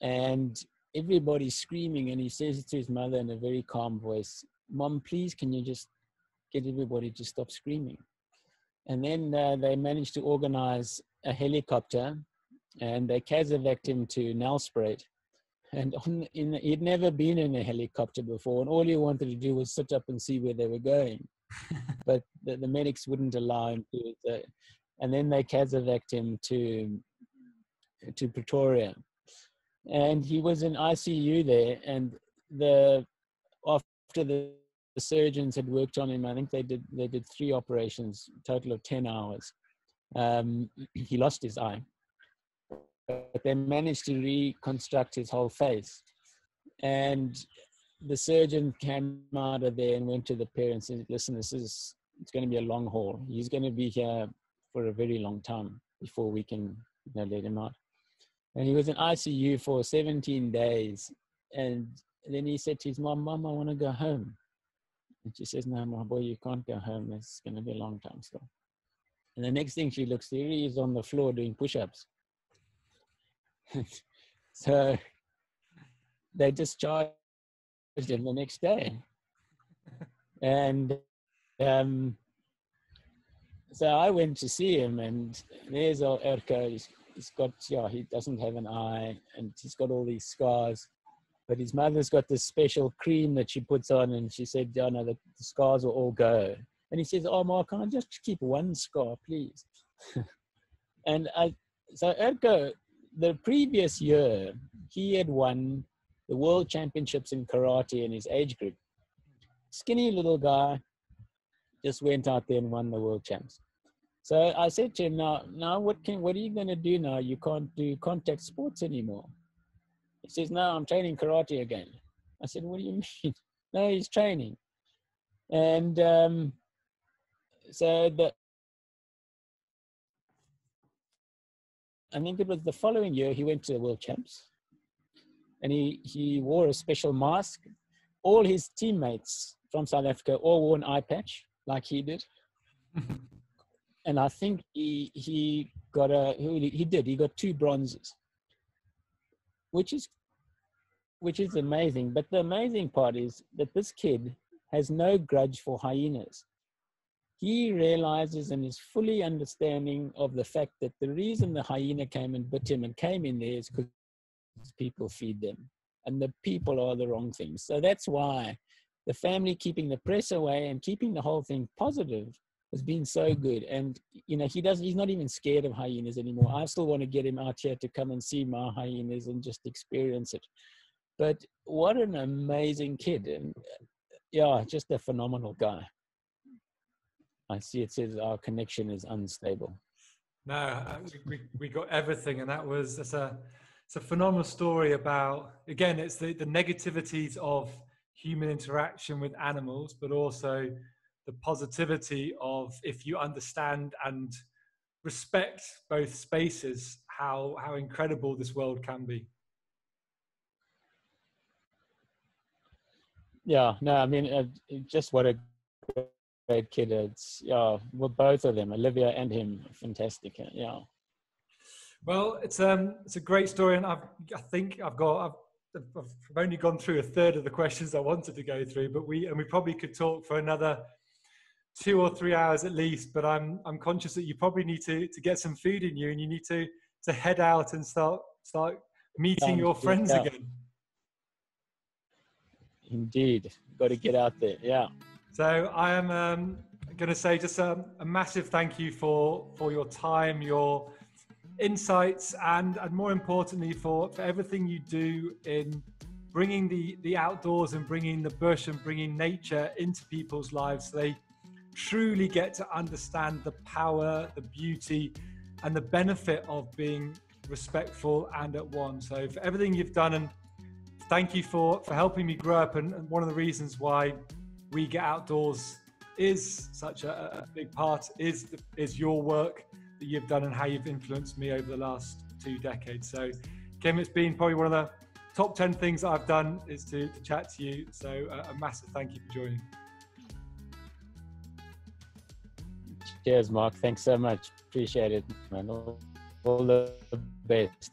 And everybody's screaming, and he says it to his mother in a very calm voice, "Mom, please, can you just get everybody to stop screaming?" And then uh, they managed to organize a helicopter, and they Casavacked him to Nelspruit. And on, in, he'd never been in a helicopter before, and all he wanted to do was sit up and see where they were going. But the, the medics wouldn't allow him to. So, and then they Casavacked him to to Pretoria. And he was in I C U there, and the after the, the surgeons had worked on him, I think they did they did three operations, total of ten hours. Um, he lost his eye, but they managed to reconstruct his whole face. And the surgeon came out of there and went to the parents and said, listen, this is, it's going to be a long haul. He's going to be here for a very long time before we can, you know, let him out. And he was in I C U for seventeen days. And then he said to his mom, Mom, I want to go home. And she says, no, my boy, you can't go home. It's going to be a long time still. And the next thing she looks, there he is on the floor doing push-ups. So they discharged him the next day. And um, so I went to see him, and there's old Erko. He's, he's got, yeah, he doesn't have an eye, and he's got all these scars. But his mother's got this special cream that she puts on, and she said, yeah, no, the, the scars will all go. And he says, oh, Mark, can I just keep one scar, please? And I, so Erko, the previous year, he had won the world championships in karate in his age group. Skinny little guy, just went out there and won the world champs. So I said to him, now, now what can, what are you going to do now? You can't do contact sports anymore. He says, no, I'm training karate again. I said, what do you mean? No, he's training. And um, so the, I think it was the following year, he went to the world champs. And he, he wore a special mask. All his teammates from South Africa all wore an eye patch, like he did. And I think he, he got a, he did, he got two bronzes, which is, which is amazing. But the amazing part is that this kid has no grudge for hyenas. He realizes and is fully understanding of the fact that the reason the hyena came and bit him and came in there is because people feed them, and the people are the wrong things. So that's why the family keeping the press away and keeping the whole thing positive has been so good. And you know, he doesn't, he's not even scared of hyenas anymore. I still want to get him out here to come and see my hyenas and just experience it. But what an amazing kid. And yeah, just a phenomenal guy. I see it says our connection is unstable. No, we, we got everything. And that was, that's a, it's a phenomenal story about, again, it's the, the negativities of human interaction with animals, but also the positivity of, if you understand and respect both spaces, how, how incredible this world can be. Yeah, no, I mean, uh, just what a great kid. It's, yeah, well, both of them, Olivia and him, fantastic, yeah. Well, it's um, it's a great story, and I've, I think I've got I've, I've only gone through a third of the questions I wanted to go through, but we and we probably could talk for another two or three hours at least. But I'm I'm conscious that you probably need to to get some food in you, and you need to to head out and start start meeting um, your friends yeah. again. Indeed, got to get out there, yeah. So I am um, going to say just a, a massive thank you for for your time, your insights, and, and more importantly for, for everything you do in bringing the, the outdoors and bringing the bush and bringing nature into people's lives, so they truly get to understand the power, the beauty, and the benefit of being respectful and at one. So for everything you've done, and thank you for, for helping me grow up, and, and one of the reasons why We Get Outdoors is such a, a big part is, the, is your work that you've done and how you've influenced me over the last two decades. So Kim, it's been probably one of the top ten things that I've done is to, to chat to you. So uh, a massive thank you for joining. Cheers, Mark. Thanks so much. Appreciate it, man. All, all the best.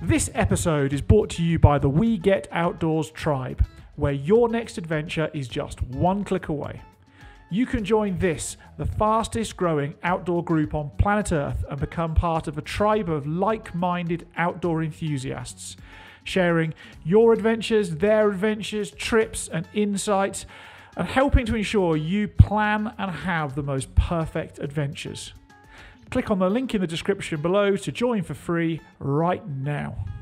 This episode is brought to you by the We Get Outdoors tribe, where your next adventure is just one click away. You can join this, the fastest growing outdoor group on planet Earth, and become part of a tribe of like-minded outdoor enthusiasts, sharing your adventures, their adventures, trips and insights, and helping to ensure you plan and have the most perfect adventures. Click on the link in the description below to join for free right now.